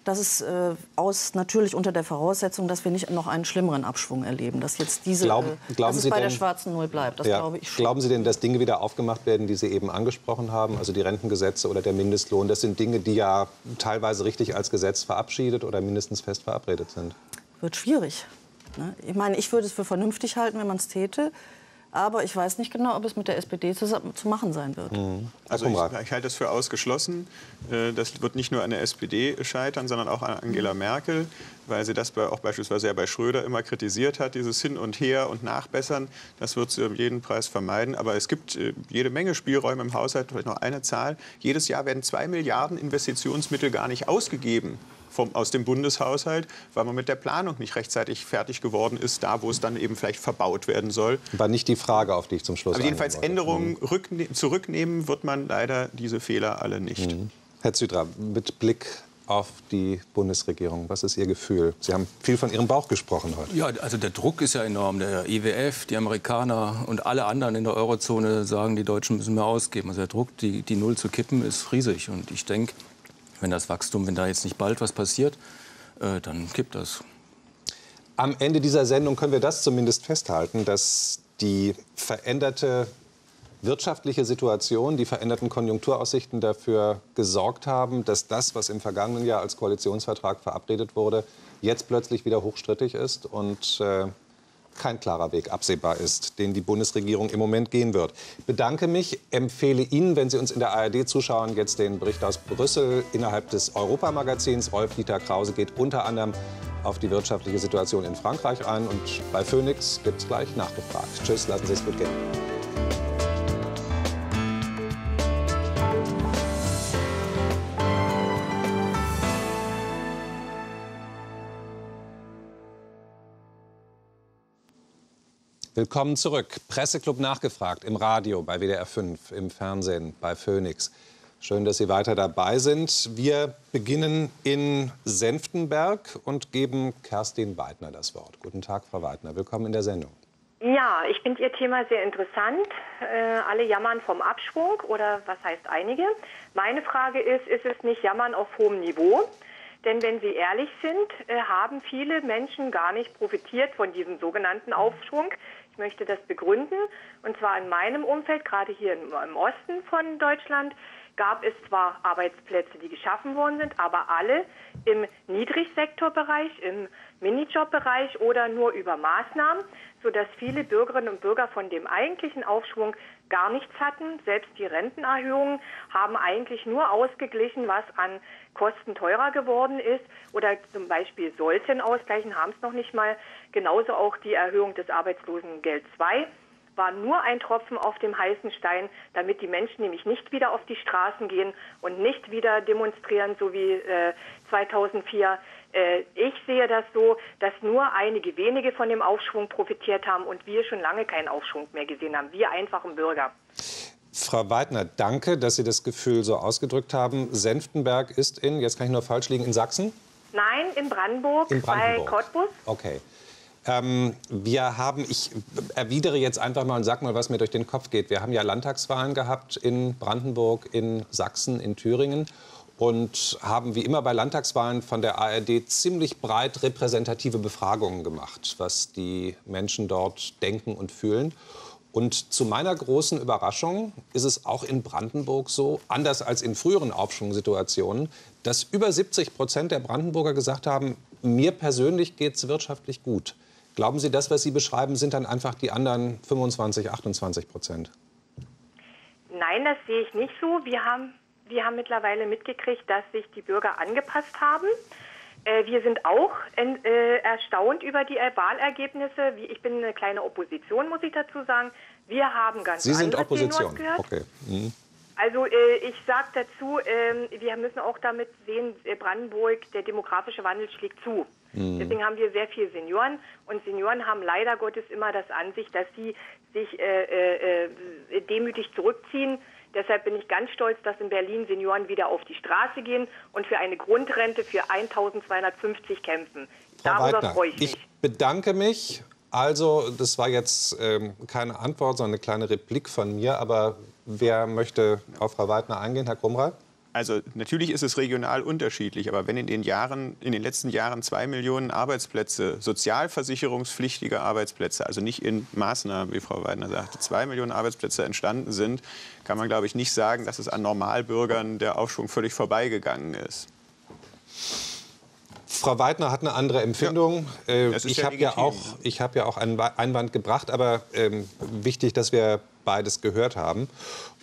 Das ist äh, aus, natürlich unter der Voraussetzung, dass wir nicht noch einen schlimmeren Abschwung erleben, dass jetzt diese, Glaub, äh, glauben dass es Sie bei denn, der schwarzen Null bleibt. Das ja, glaube ich schon. Glauben Sie denn, dass Dinge wieder aufgemacht werden, die Sie eben angesprochen haben, also die Rentengesetze oder der Mindestlohn? Das sind Dinge, die ja teilweise richtig als Gesetz verabschiedet oder mindestens fest verabredet sind. Wird schwierig. Ne? Ich meine, ich würde es für vernünftig halten, wenn man es täte. Aber ich weiß nicht genau, ob es mit der S P D zu, zu machen sein wird. Also ich, ich halte es für ausgeschlossen. Das wird nicht nur an der S P D scheitern, sondern auch an Angela Merkel, weil sie das bei, auch beispielsweise ja bei Schröder immer kritisiert hat, dieses Hin und Her und Nachbessern. Das wird sie um jeden Preis vermeiden. Aber es gibt jede Menge Spielräume im Haushalt. Vielleicht noch eine Zahl. Jedes Jahr werden zwei Milliarden Investitionsmittel gar nicht ausgegeben. Vom, aus dem Bundeshaushalt, weil man mit der Planung nicht rechtzeitig fertig geworden ist, da wo es dann eben vielleicht verbaut werden soll. War nicht die Frage, auf die ich zum Schluss Aber jedenfalls Änderungen rückne- zurücknehmen wird man leider diese Fehler alle nicht. Mhm. Herr Zydra, mit Blick auf die Bundesregierung, was ist Ihr Gefühl? Sie haben viel von Ihrem Bauch gesprochen heute. Ja, also der Druck ist ja enorm. Der I W F, die Amerikaner und alle anderen in der Eurozone sagen, die Deutschen müssen mehr ausgeben. Also der Druck, die, die Null zu kippen, ist riesig. Und ich denke, wenn das Wachstum, wenn da jetzt nicht bald was passiert, äh, dann kippt das. Am Ende dieser Sendung können wir das zumindest festhalten, dass die veränderte wirtschaftliche Situation, die veränderten Konjunkturaussichten dafür gesorgt haben, dass das, was im vergangenen Jahr als Koalitionsvertrag verabredet wurde, jetzt plötzlich wieder hochstrittig ist und äh, kein klarer Weg absehbar ist, den die Bundesregierung im Moment gehen wird. Ich bedanke mich, empfehle Ihnen, wenn Sie uns in der A R D zuschauen, jetzt den Bericht aus Brüssel innerhalb des Europamagazins. Rolf-Dieter Krause geht unter anderem auf die wirtschaftliche Situation in Frankreich ein. Und bei Phoenix gibt es gleich nachgefragt. Tschüss, lassen Sie es gut gehen. Willkommen zurück. Presseclub nachgefragt im Radio, bei W D R fünf, im Fernsehen, bei Phoenix. Schön, dass Sie weiter dabei sind. Wir beginnen in Senftenberg und geben Kerstin Weidner das Wort. Guten Tag, Frau Weidner. Willkommen in der Sendung. Ja, ich finde Ihr Thema sehr interessant. Äh, alle jammern vom Abschwung oder was heißt einige. Meine Frage ist, ist es nicht Jammern auf hohem Niveau? Denn wenn Sie ehrlich sind, äh, haben viele Menschen gar nicht profitiert von diesem sogenannten Aufschwung. Ich möchte das begründen. Und zwar in meinem Umfeld, gerade hier im Osten von Deutschland, gab es zwar Arbeitsplätze, die geschaffen worden sind, aber alle im Niedrigsektorbereich, im Minijobbereich oder nur über Maßnahmen, sodass viele Bürgerinnen und Bürger von dem eigentlichen Aufschwung gar nichts hatten. Selbst die Rentenerhöhungen haben eigentlich nur ausgeglichen, was an Kosten teurer geworden ist. Oder zum Beispiel sollten ausgleichen, haben es noch nicht mal. Genauso auch die Erhöhung des Arbeitslosengeld zwei war nur ein Tropfen auf dem heißen Stein, damit die Menschen nämlich nicht wieder auf die Straßen gehen und nicht wieder demonstrieren, so wie äh, zweitausendvier. Äh, ich sehe das so, dass nur einige wenige von dem Aufschwung profitiert haben und wir schon lange keinen Aufschwung mehr gesehen haben, wir einfachen Bürger. Frau Weidner, danke, dass Sie das Gefühl so ausgedrückt haben. Senftenberg ist in, jetzt kann ich nur falsch liegen, in Sachsen? Nein, in Brandenburg, in Brandenburg. Bei Cottbus. Okay. Ähm, wir haben, ich erwidere jetzt einfach mal und sag mal, was mir durch den Kopf geht. Wir haben ja Landtagswahlen gehabt in Brandenburg, in Sachsen, in Thüringen und haben wie immer bei Landtagswahlen von der A R D ziemlich breit repräsentative Befragungen gemacht, was die Menschen dort denken und fühlen. Und zu meiner großen Überraschung ist es auch in Brandenburg so, anders als in früheren Aufschwungssituationen, dass über siebzig Prozent der Brandenburger gesagt haben, mir persönlich geht es wirtschaftlich gut. Glauben Sie, das, was Sie beschreiben, sind dann einfach die anderen fünfundzwanzig, achtundzwanzig Prozent? Nein, das sehe ich nicht so. Wir haben, wir haben mittlerweile mitgekriegt, dass sich die Bürger angepasst haben. Äh, wir sind auch in, äh, erstaunt über die Wahlergebnisse. Ich bin eine kleine Opposition, muss ich dazu sagen. Wir haben ganz Sie sind Opposition. Gehört. Okay. Mhm. Also äh, ich sage dazu, äh, wir müssen auch damit sehen, Brandenburg, der demografische Wandel schlägt zu. Mhm. Deswegen haben wir sehr viele Senioren. Und Senioren haben leider Gottes immer das an sich, dass sie sich äh, äh, demütig zurückziehen. Deshalb bin ich ganz stolz, dass in Berlin Senioren wieder auf die Straße gehen und für eine Grundrente für eintausendzweihundertfünfzig kämpfen. Frau Darüber Weidner, freue ich mich. Ich bedanke mich. Also, das war jetzt ähm, keine Antwort, sondern eine kleine Replik von mir. Aber wer möchte auf Frau Weidner eingehen, Herr Krumrey? Also natürlich ist es regional unterschiedlich, aber wenn in den Jahren, in den letzten Jahren zwei Millionen Arbeitsplätze, sozialversicherungspflichtige Arbeitsplätze, also nicht in Maßnahmen, wie Frau Weidner sagte, zwei Millionen Arbeitsplätze entstanden sind, kann man, glaube ich, nicht sagen, dass es an Normalbürgern der Aufschwung völlig vorbeigegangen ist. Frau Weidner hat eine andere Empfindung. Ja, ich ja habe ja auch, ich habe ja auch einen Einwand gebracht, aber ähm, wichtig, dass wir beides gehört haben.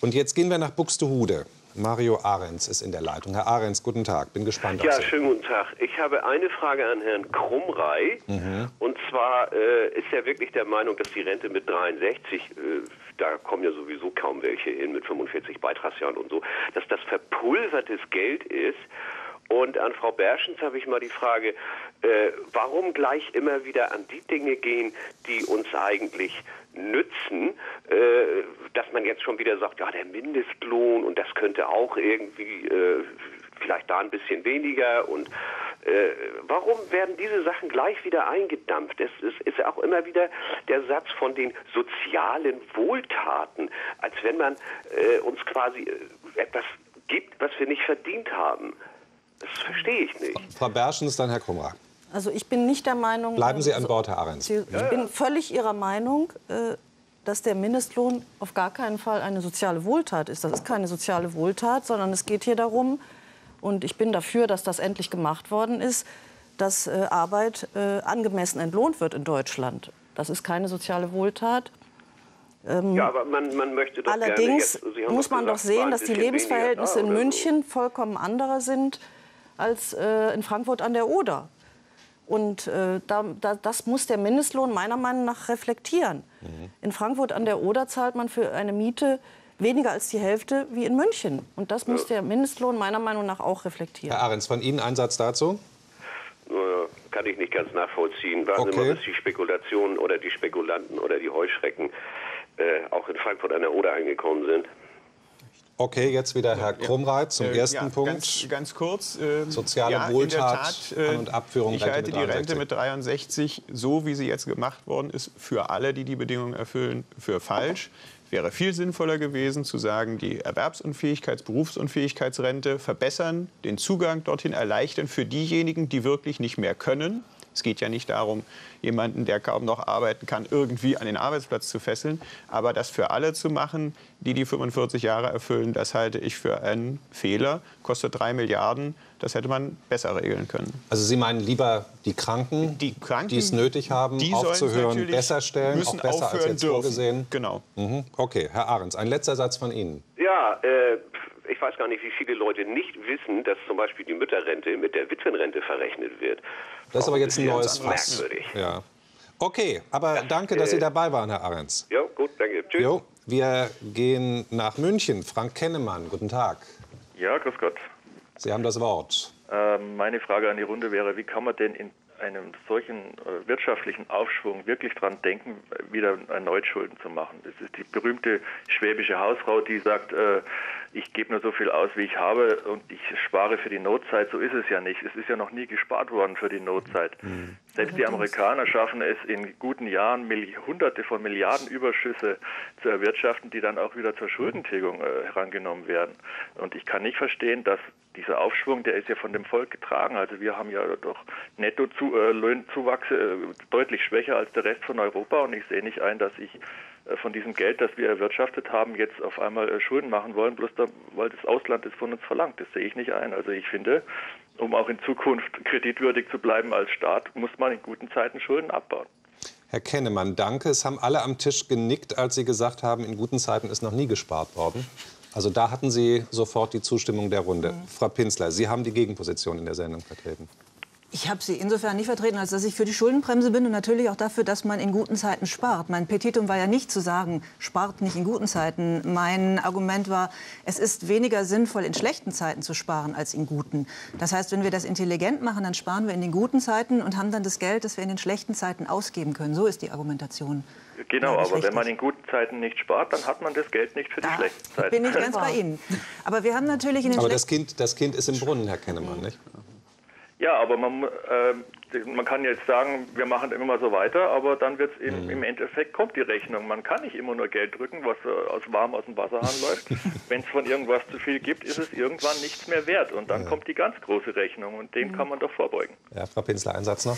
Und jetzt gehen wir nach Buxtehude. Mario Ahrens ist in der Leitung. Herr Ahrens, guten Tag. Bin gespannt auf Sie. Ja, schönen guten Tag. Ich habe eine Frage an Herrn Krumrey. Mhm. Und zwar äh, ist er wirklich der Meinung, dass die Rente mit dreiundsechzig, äh, da kommen ja sowieso kaum welche hin mit fünfundvierzig Beitragsjahren und so, dass das verpulvertes Geld ist. Und an Frau Berschens habe ich mal die Frage, äh, warum gleich immer wieder an die Dinge gehen, die uns eigentlich nützen, äh, dass man jetzt schon wieder sagt, ja, der Mindestlohn und das könnte auch irgendwie äh, vielleicht da ein bisschen weniger. Und äh, warum werden diese Sachen gleich wieder eingedampft? Es ist, ist auch immer wieder der Satz von den sozialen Wohltaten, als wenn man äh, uns quasi etwas gibt, was wir nicht verdient haben. Das verstehe ich nicht. Frau Berschens, dann Herr Krumrey. Also ich bin nicht der Meinung... Bleiben Sie an Bord, Herr Ahrens. Ich bin völlig Ihrer Meinung, dass der Mindestlohn auf gar keinen Fall eine soziale Wohltat ist. Das ist keine soziale Wohltat, sondern es geht hier darum, und ich bin dafür, dass das endlich gemacht worden ist, dass Arbeit angemessen entlohnt wird in Deutschland. Das ist keine soziale Wohltat. Ähm, ja, aber man, man möchte doch allerdings gerne jetzt, muss man gesagt, doch sehen, dass die Lebensverhältnisse in München so vollkommen andere sind als äh, in Frankfurt an der Oder. Und äh, da, da, das muss der Mindestlohn meiner Meinung nach reflektieren. Mhm. In Frankfurt an der Oder zahlt man für eine Miete weniger als die Hälfte wie in München. Und das muss ja der Mindestlohn meiner Meinung nach auch reflektieren. Herr Ahrens, von Ihnen ein Satz dazu? Kann ich nicht ganz nachvollziehen. Warten Sie mal, bis die Spekulationen oder die Spekulanten oder die Heuschrecken Äh, auch in Frankfurt an der Oder eingekommen sind. Okay, jetzt wieder Herr Krumrey zum äh, ersten ja, Punkt. Ganz, ganz kurz. Ähm, Soziale ja, Wohltat in der Tat, äh, und Abführung. Ich halte die Rente mit dreiundsechzig, so wie sie jetzt gemacht worden ist, für alle, die die Bedingungen erfüllen, für falsch. Wäre viel sinnvoller gewesen, zu sagen, die Erwerbsunfähigkeits-, Berufsunfähigkeitsrente verbessern, den Zugang dorthin erleichtern für diejenigen, die wirklich nicht mehr können. Es geht ja nicht darum, jemanden, der kaum noch arbeiten kann, irgendwie an den Arbeitsplatz zu fesseln. Aber das für alle zu machen, die die fünfundvierzig Jahre erfüllen, das halte ich für einen Fehler. Kostet drei Milliarden. Das hätte man besser regeln können. Also Sie meinen lieber die Kranken, die Kranken, es nötig haben, die aufzuhören, besser stellen, auch besser als jetzt dürfen. Vorgesehen? Genau. Mhm. Okay, Herr Ahrens, ein letzter Satz von Ihnen. Ja, äh... ich weiß gar nicht, wie viele Leute nicht wissen, dass zum Beispiel die Mütterrente mit der Witwenrente verrechnet wird. Das ist aber jetzt ein neues Fass. Ja. Okay, aber das, danke, dass äh, Sie dabei waren, Herr Ahrens. Jo, gut, danke. Tschüss. Jo, wir gehen nach München. Frank Kennemann, guten Tag. Ja, grüß Gott. Sie haben das Wort. Äh, meine Frage an die Runde wäre, wie kann man denn in einem solchen äh, wirtschaftlichen Aufschwung wirklich dran denken, wieder erneut Schulden zu machen? Das ist die berühmte schwäbische Hausfrau, die sagt, äh, ich gebe nur so viel aus, wie ich habe und ich spare für die Notzeit. So ist es ja nicht. Es ist ja noch nie gespart worden für die Notzeit. Mhm. Selbst die Amerikaner schaffen es in guten Jahren, Hunderte von Milliarden Überschüsse zu erwirtschaften, die dann auch wieder zur Schuldentilgung äh, herangenommen werden. Und ich kann nicht verstehen, dass dieser Aufschwung, der ist ja von dem Volk getragen. Also wir haben ja doch Nettozuwachs äh, deutlich schwächer als der Rest von Europa. Und ich sehe nicht ein, dass ich äh, von diesem Geld, das wir erwirtschaftet haben, jetzt auf einmal äh, Schulden machen wollen, bloß da, weil das Ausland es von uns verlangt. Das sehe ich nicht ein. Also ich finde, um auch in Zukunft kreditwürdig zu bleiben als Staat, muss man in guten Zeiten Schulden abbauen. Herr Kennemann, danke. Es haben alle am Tisch genickt, als Sie gesagt haben, in guten Zeiten ist noch nie gespart worden. Also da hatten Sie sofort die Zustimmung der Runde. Mhm. Frau Pinzler, Sie haben die Gegenposition in der Sendung vertreten. Ich habe sie insofern nicht vertreten, als dass ich für die Schuldenbremse bin und natürlich auch dafür, dass man in guten Zeiten spart. Mein Petitum war ja nicht zu sagen, spart nicht in guten Zeiten. Mein Argument war, es ist weniger sinnvoll, in schlechten Zeiten zu sparen als in guten. Das heißt, wenn wir das intelligent machen, dann sparen wir in den guten Zeiten und haben dann das Geld, das wir in den schlechten Zeiten ausgeben können. So ist die Argumentation. Genau, aber wenn man in guten Zeiten nicht spart, dann hat man das Geld nicht für die ah, schlechten Zeiten. Bin ich ganz bei Ihnen. Aber wir haben natürlich in den aber das kind, das Kind ist im Brunnen, Herr Kennemann, nicht? Ja, aber man, äh, man kann jetzt sagen, wir machen immer so weiter, aber dann wird's eben, im Endeffekt kommt die Rechnung. Man kann nicht immer nur Geld drücken, was äh, aus warm aus dem Wasserhahn läuft. Wenn es von irgendwas zu viel gibt, ist es irgendwann nichts mehr wert. Und dann ja. kommt die ganz große Rechnung und dem mhm. kann man doch vorbeugen. Ja, Frau Pinzler, ein Satz noch.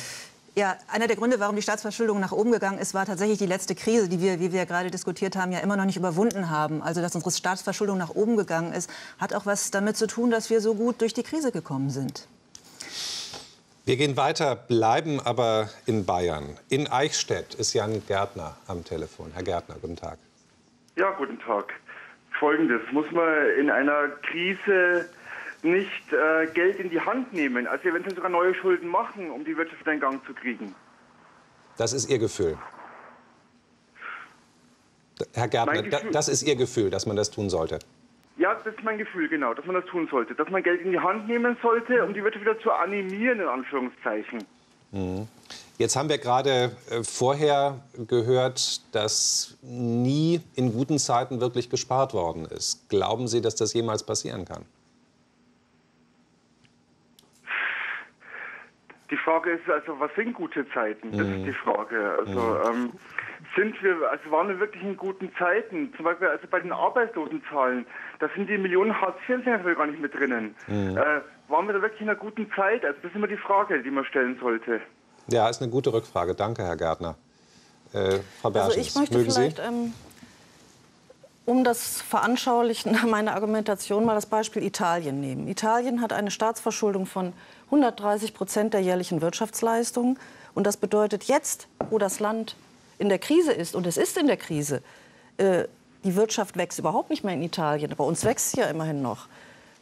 Ja, einer der Gründe, warum die Staatsverschuldung nach oben gegangen ist, war tatsächlich die letzte Krise, die wir, wie wir ja gerade diskutiert haben, ja immer noch nicht überwunden haben. Also, dass unsere Staatsverschuldung nach oben gegangen ist, hat auch was damit zu tun, dass wir so gut durch die Krise gekommen sind. Wir gehen weiter, bleiben aber in Bayern. In Eichstätt ist Jan Gärtner am Telefon. Herr Gärtner, guten Tag. Ja, guten Tag. Folgendes, muss man in einer Krise nicht äh, Geld in die Hand nehmen, also eventuell sogar neue Schulden machen, um die Wirtschaft in Gang zu kriegen. Das ist Ihr Gefühl? Herr Gärtner, da, das ist Ihr Gefühl, dass man das tun sollte? Ja, das ist mein Gefühl, genau, dass man das tun sollte. Dass man Geld in die Hand nehmen sollte, um die Wirtschaft wieder zu animieren, in Anführungszeichen. Mhm. Jetzt haben wir gerade äh, vorher gehört, dass nie in guten Zeiten wirklich gespart worden ist. Glauben Sie, dass das jemals passieren kann? Die Frage ist also, was sind gute Zeiten? Das ist die Frage. Also ähm, sind wir, also waren wir wirklich in guten Zeiten? Zum Beispiel also bei den Arbeitslosenzahlen, da sind die Millionen Hartz vier-Empfänger gar nicht mit drinnen. Mhm. Äh, waren wir da wirklich in einer guten Zeit? Also das ist immer die Frage, die man stellen sollte. Ja, ist eine gute Rückfrage. Danke, Herr Gärtner. Äh, Frau Berschens, also ich möchte mögen vielleicht, Sie? Ähm, um das veranschaulichen meiner Argumentation mal das Beispiel Italien nehmen. Italien hat eine Staatsverschuldung von hundertdreißig Prozent der jährlichen Wirtschaftsleistung. Und das bedeutet jetzt, wo das Land in der Krise ist, und es ist in der Krise, äh, die Wirtschaft wächst überhaupt nicht mehr in Italien, bei uns wächst sie ja immerhin noch,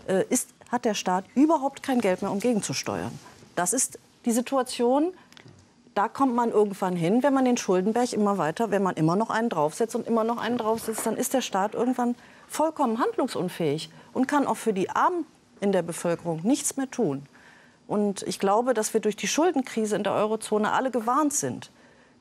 äh, ist, hat der Staat überhaupt kein Geld mehr, um gegenzusteuern. Das ist die Situation, da kommt man irgendwann hin, wenn man den Schuldenberg immer weiter, wenn man immer noch einen draufsetzt und immer noch einen draufsetzt, dann ist der Staat irgendwann vollkommen handlungsunfähig und kann auch für die Armen in der Bevölkerung nichts mehr tun. Und ich glaube, dass wir durch die Schuldenkrise in der Eurozone alle gewarnt sind.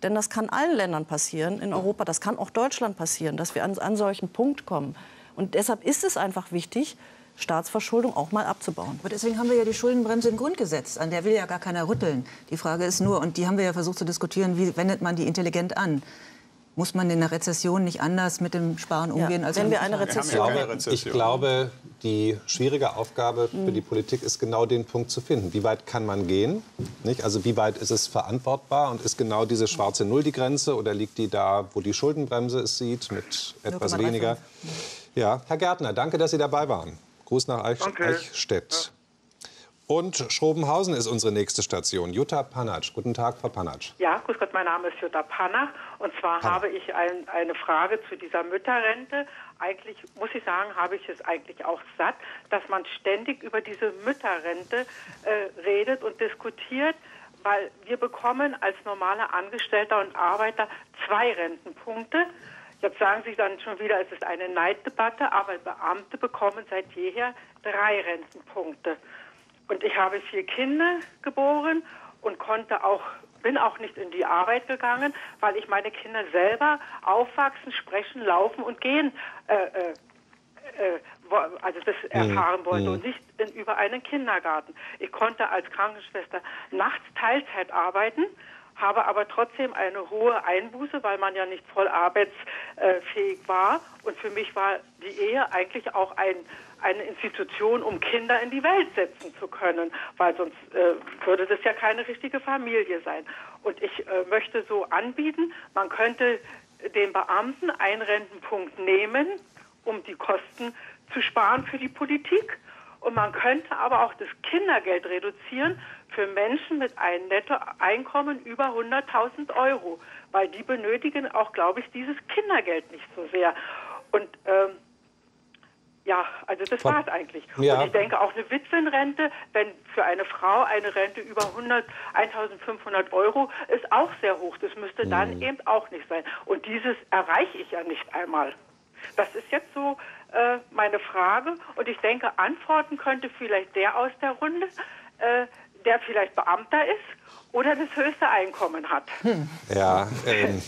Denn das kann allen Ländern passieren in Europa, das kann auch Deutschland passieren, dass wir an, an solchen Punkt kommen. Und deshalb ist es einfach wichtig, Staatsverschuldung auch mal abzubauen. Aber deswegen haben wir ja die Schuldenbremse im Grundgesetz. An der will ja gar keiner rütteln. Die Frage ist nur, und die haben wir ja versucht zu diskutieren, wie wendet man die intelligent an? Muss man in der Rezession nicht anders mit dem Sparen umgehen ja, als wenn wir eine Rezession haben? Ich glaube, die schwierige Aufgabe für die Politik ist genau den Punkt zu finden. Wie weit kann man gehen? Nicht? Also wie weit ist es verantwortbar? Und ist genau diese schwarze Null die Grenze? Oder liegt die da, wo die Schuldenbremse es sieht, mit etwas weniger? Ja, Herr Gärtner, danke, dass Sie dabei waren. Gruß nach Eich okay. Eichstätt. Ja. Und Schrobenhausen ist unsere nächste Station. Jutta Panatsch. Guten Tag, Frau Panatsch. Ja, grüß Gott, mein Name ist Jutta Panatsch. Und zwar Panatsch. habe ich ein, eine Frage zu dieser Mütterrente. Eigentlich, muss ich sagen, habe ich es eigentlich auch satt, dass man ständig über diese Mütterrente äh, redet und diskutiert. Weil wir bekommen als normale Angestellter und Arbeiter zwei Rentenpunkte. Jetzt sagen Sie dann schon wieder, es ist eine Neiddebatte, aber Beamte bekommen seit jeher drei Rentenpunkte. Und ich habe vier Kinder geboren und konnte auch, bin auch nicht in die Arbeit gegangen, weil ich meine Kinder selber aufwachsen, sprechen, laufen und gehen, äh, äh, äh, also das erfahren wollte und nicht in, über einen Kindergarten. Ich konnte als Krankenschwester nachts Teilzeit arbeiten, habe aber trotzdem eine hohe Einbuße, weil man ja nicht voll arbeitsfähig war. Und für mich war die Ehe eigentlich auch ein, eine Institution, um Kinder in die Welt setzen zu können, weil sonst äh, würde das ja keine richtige Familie sein. Und ich äh, möchte so anbieten, man könnte den Beamten einen Rentenpunkt nehmen, um die Kosten zu sparen für die Politik. Und man könnte aber auch das Kindergeld reduzieren für Menschen mit einem Nettoeinkommen über hunderttausend Euro. Weil die benötigen auch, glaube ich, dieses Kindergeld nicht so sehr. Und ähm, ja, also das war es eigentlich. Ja. Und ich denke auch eine Witwenrente, wenn für eine Frau eine Rente über eintausendfünfhundert Euro ist auch sehr hoch. Das müsste dann mhm. eben auch nicht sein. Und dieses erreiche ich ja nicht einmal. Das ist jetzt so äh, meine Frage. Und ich denke, antworten könnte vielleicht der aus der Runde, äh, der vielleicht Beamter ist oder das höchste Einkommen hat. Hm. Ja, ähm,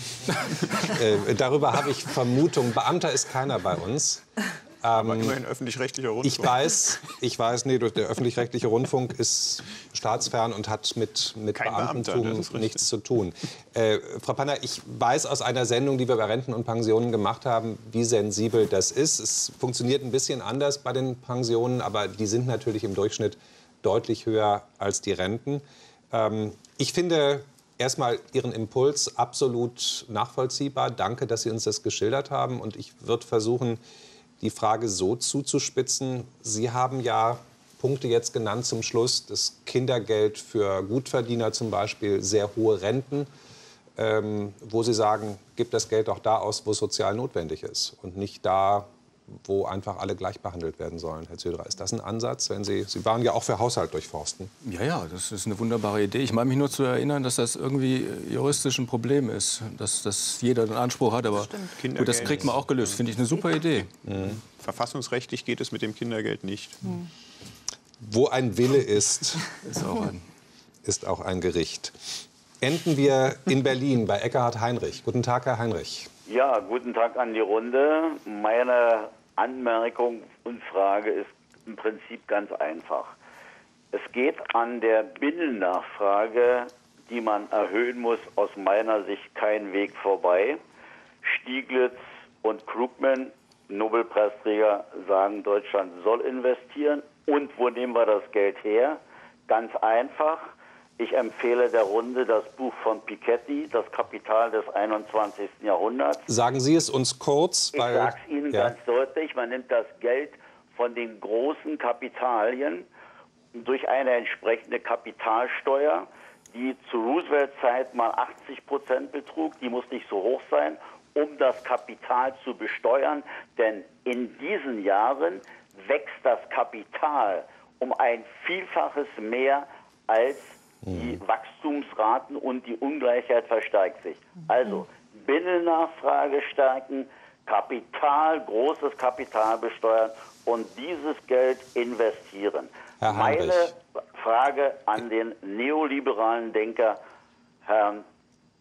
äh, darüber habe ich Vermutung. Beamter ist keiner bei uns. Aber immerhin öffentlich-rechtlicher Rundfunk. Ich weiß, ich weiß nee, der öffentlich-rechtliche Rundfunk ist staatsfern und hat mit, mit Beamtentum Beamter, nichts zu tun. Äh, Frau Panner, ich weiß aus einer Sendung, die wir bei Renten und Pensionen gemacht haben, wie sensibel das ist. Es funktioniert ein bisschen anders bei den Pensionen, aber die sind natürlich im Durchschnitt deutlich höher als die Renten. Ähm, ich finde erstmal Ihren Impuls absolut nachvollziehbar. Danke, dass Sie uns das geschildert haben. Und ich würde versuchen, die Frage so zuzuspitzen. Sie haben ja Punkte jetzt genannt zum Schluss. Das Kindergeld für Gutverdiener zum Beispiel, sehr hohe Renten, ähm, wo Sie sagen, gibt das Geld auch da aus, wo es sozial notwendig ist und nicht da, wo einfach alle gleich behandelt werden sollen. Herr Zydra, ist das ein Ansatz? Wenn Sie, Sie waren ja auch für Haushalt durchforsten. Ja, ja, das ist eine wunderbare Idee. Ich meine mich nur zu erinnern, dass das irgendwie juristisch ein Problem ist, dass, dass jeder einen Anspruch hat, aber das, gut, das kriegt man auch gelöst. Finde ich eine super Idee. Mhm. Verfassungsrechtlich geht es mit dem Kindergeld nicht. Mhm. Wo ein Wille ist, ist auch ein, ist auch ein Gericht. Enden wir in Berlin bei Eckhard Heinrich. Guten Tag, Herr Heinrich. Ja, guten Tag an die Runde. Meine Anmerkung und Frage ist im Prinzip ganz einfach. Es geht an der Binnennachfrage, die man erhöhen muss, aus meiner Sicht kein Weg vorbei. Stiglitz und Krugman, Nobelpreisträger, sagen, Deutschland soll investieren. Und wo nehmen wir das Geld her? Ganz einfach. Ich empfehle der Runde das Buch von Piketty, Das Kapital des einundzwanzigsten. Jahrhunderts. Sagen Sie es uns kurz. Weil ich sage es Ihnen ja. ganz deutlich, man nimmt das Geld von den großen Kapitalien durch eine entsprechende Kapitalsteuer, die zu Roosevelt-Zeit mal achtzig Prozent betrug, die muss nicht so hoch sein, um das Kapital zu besteuern. Denn in diesen Jahren wächst das Kapital um ein Vielfaches mehr als die Wachstumsraten, und die Ungleichheit verstärkt sich. Also Binnennachfrage stärken, Kapital, großes Kapital besteuern und dieses Geld investieren. Meine Frage an den neoliberalen Denker, Herrn,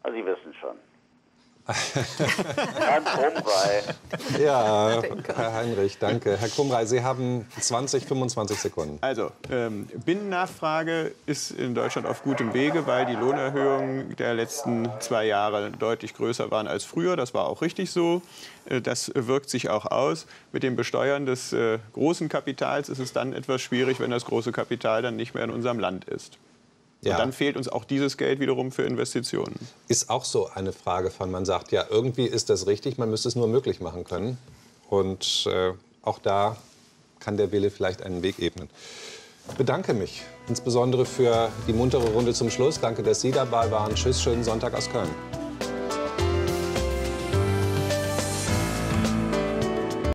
also Sie wissen schon. Herr Krumrey. Ja, Herr Heinrich, danke. Herr Krumrey, Sie haben zwanzig, fünfundzwanzig Sekunden. Also, ähm, Binnennachfrage ist in Deutschland auf gutem Wege, weil die Lohnerhöhungen der letzten zwei Jahre deutlich größer waren als früher. Das war auch richtig so. Das wirkt sich auch aus. Mit dem Besteuern des äh, großen Kapitals ist es dann etwas schwierig, wenn das große Kapital dann nicht mehr in unserem Land ist. Und ja. dann fehlt uns auch dieses Geld wiederum für Investitionen. Ist auch so eine Frage von, man sagt, ja, irgendwie ist das richtig, man müsste es nur möglich machen können. Und äh, auch da kann der Wille vielleicht einen Weg ebnen. Ich bedanke mich insbesondere für die muntere Runde zum Schluss. Danke, dass Sie dabei waren. Tschüss, schönen Sonntag aus Köln.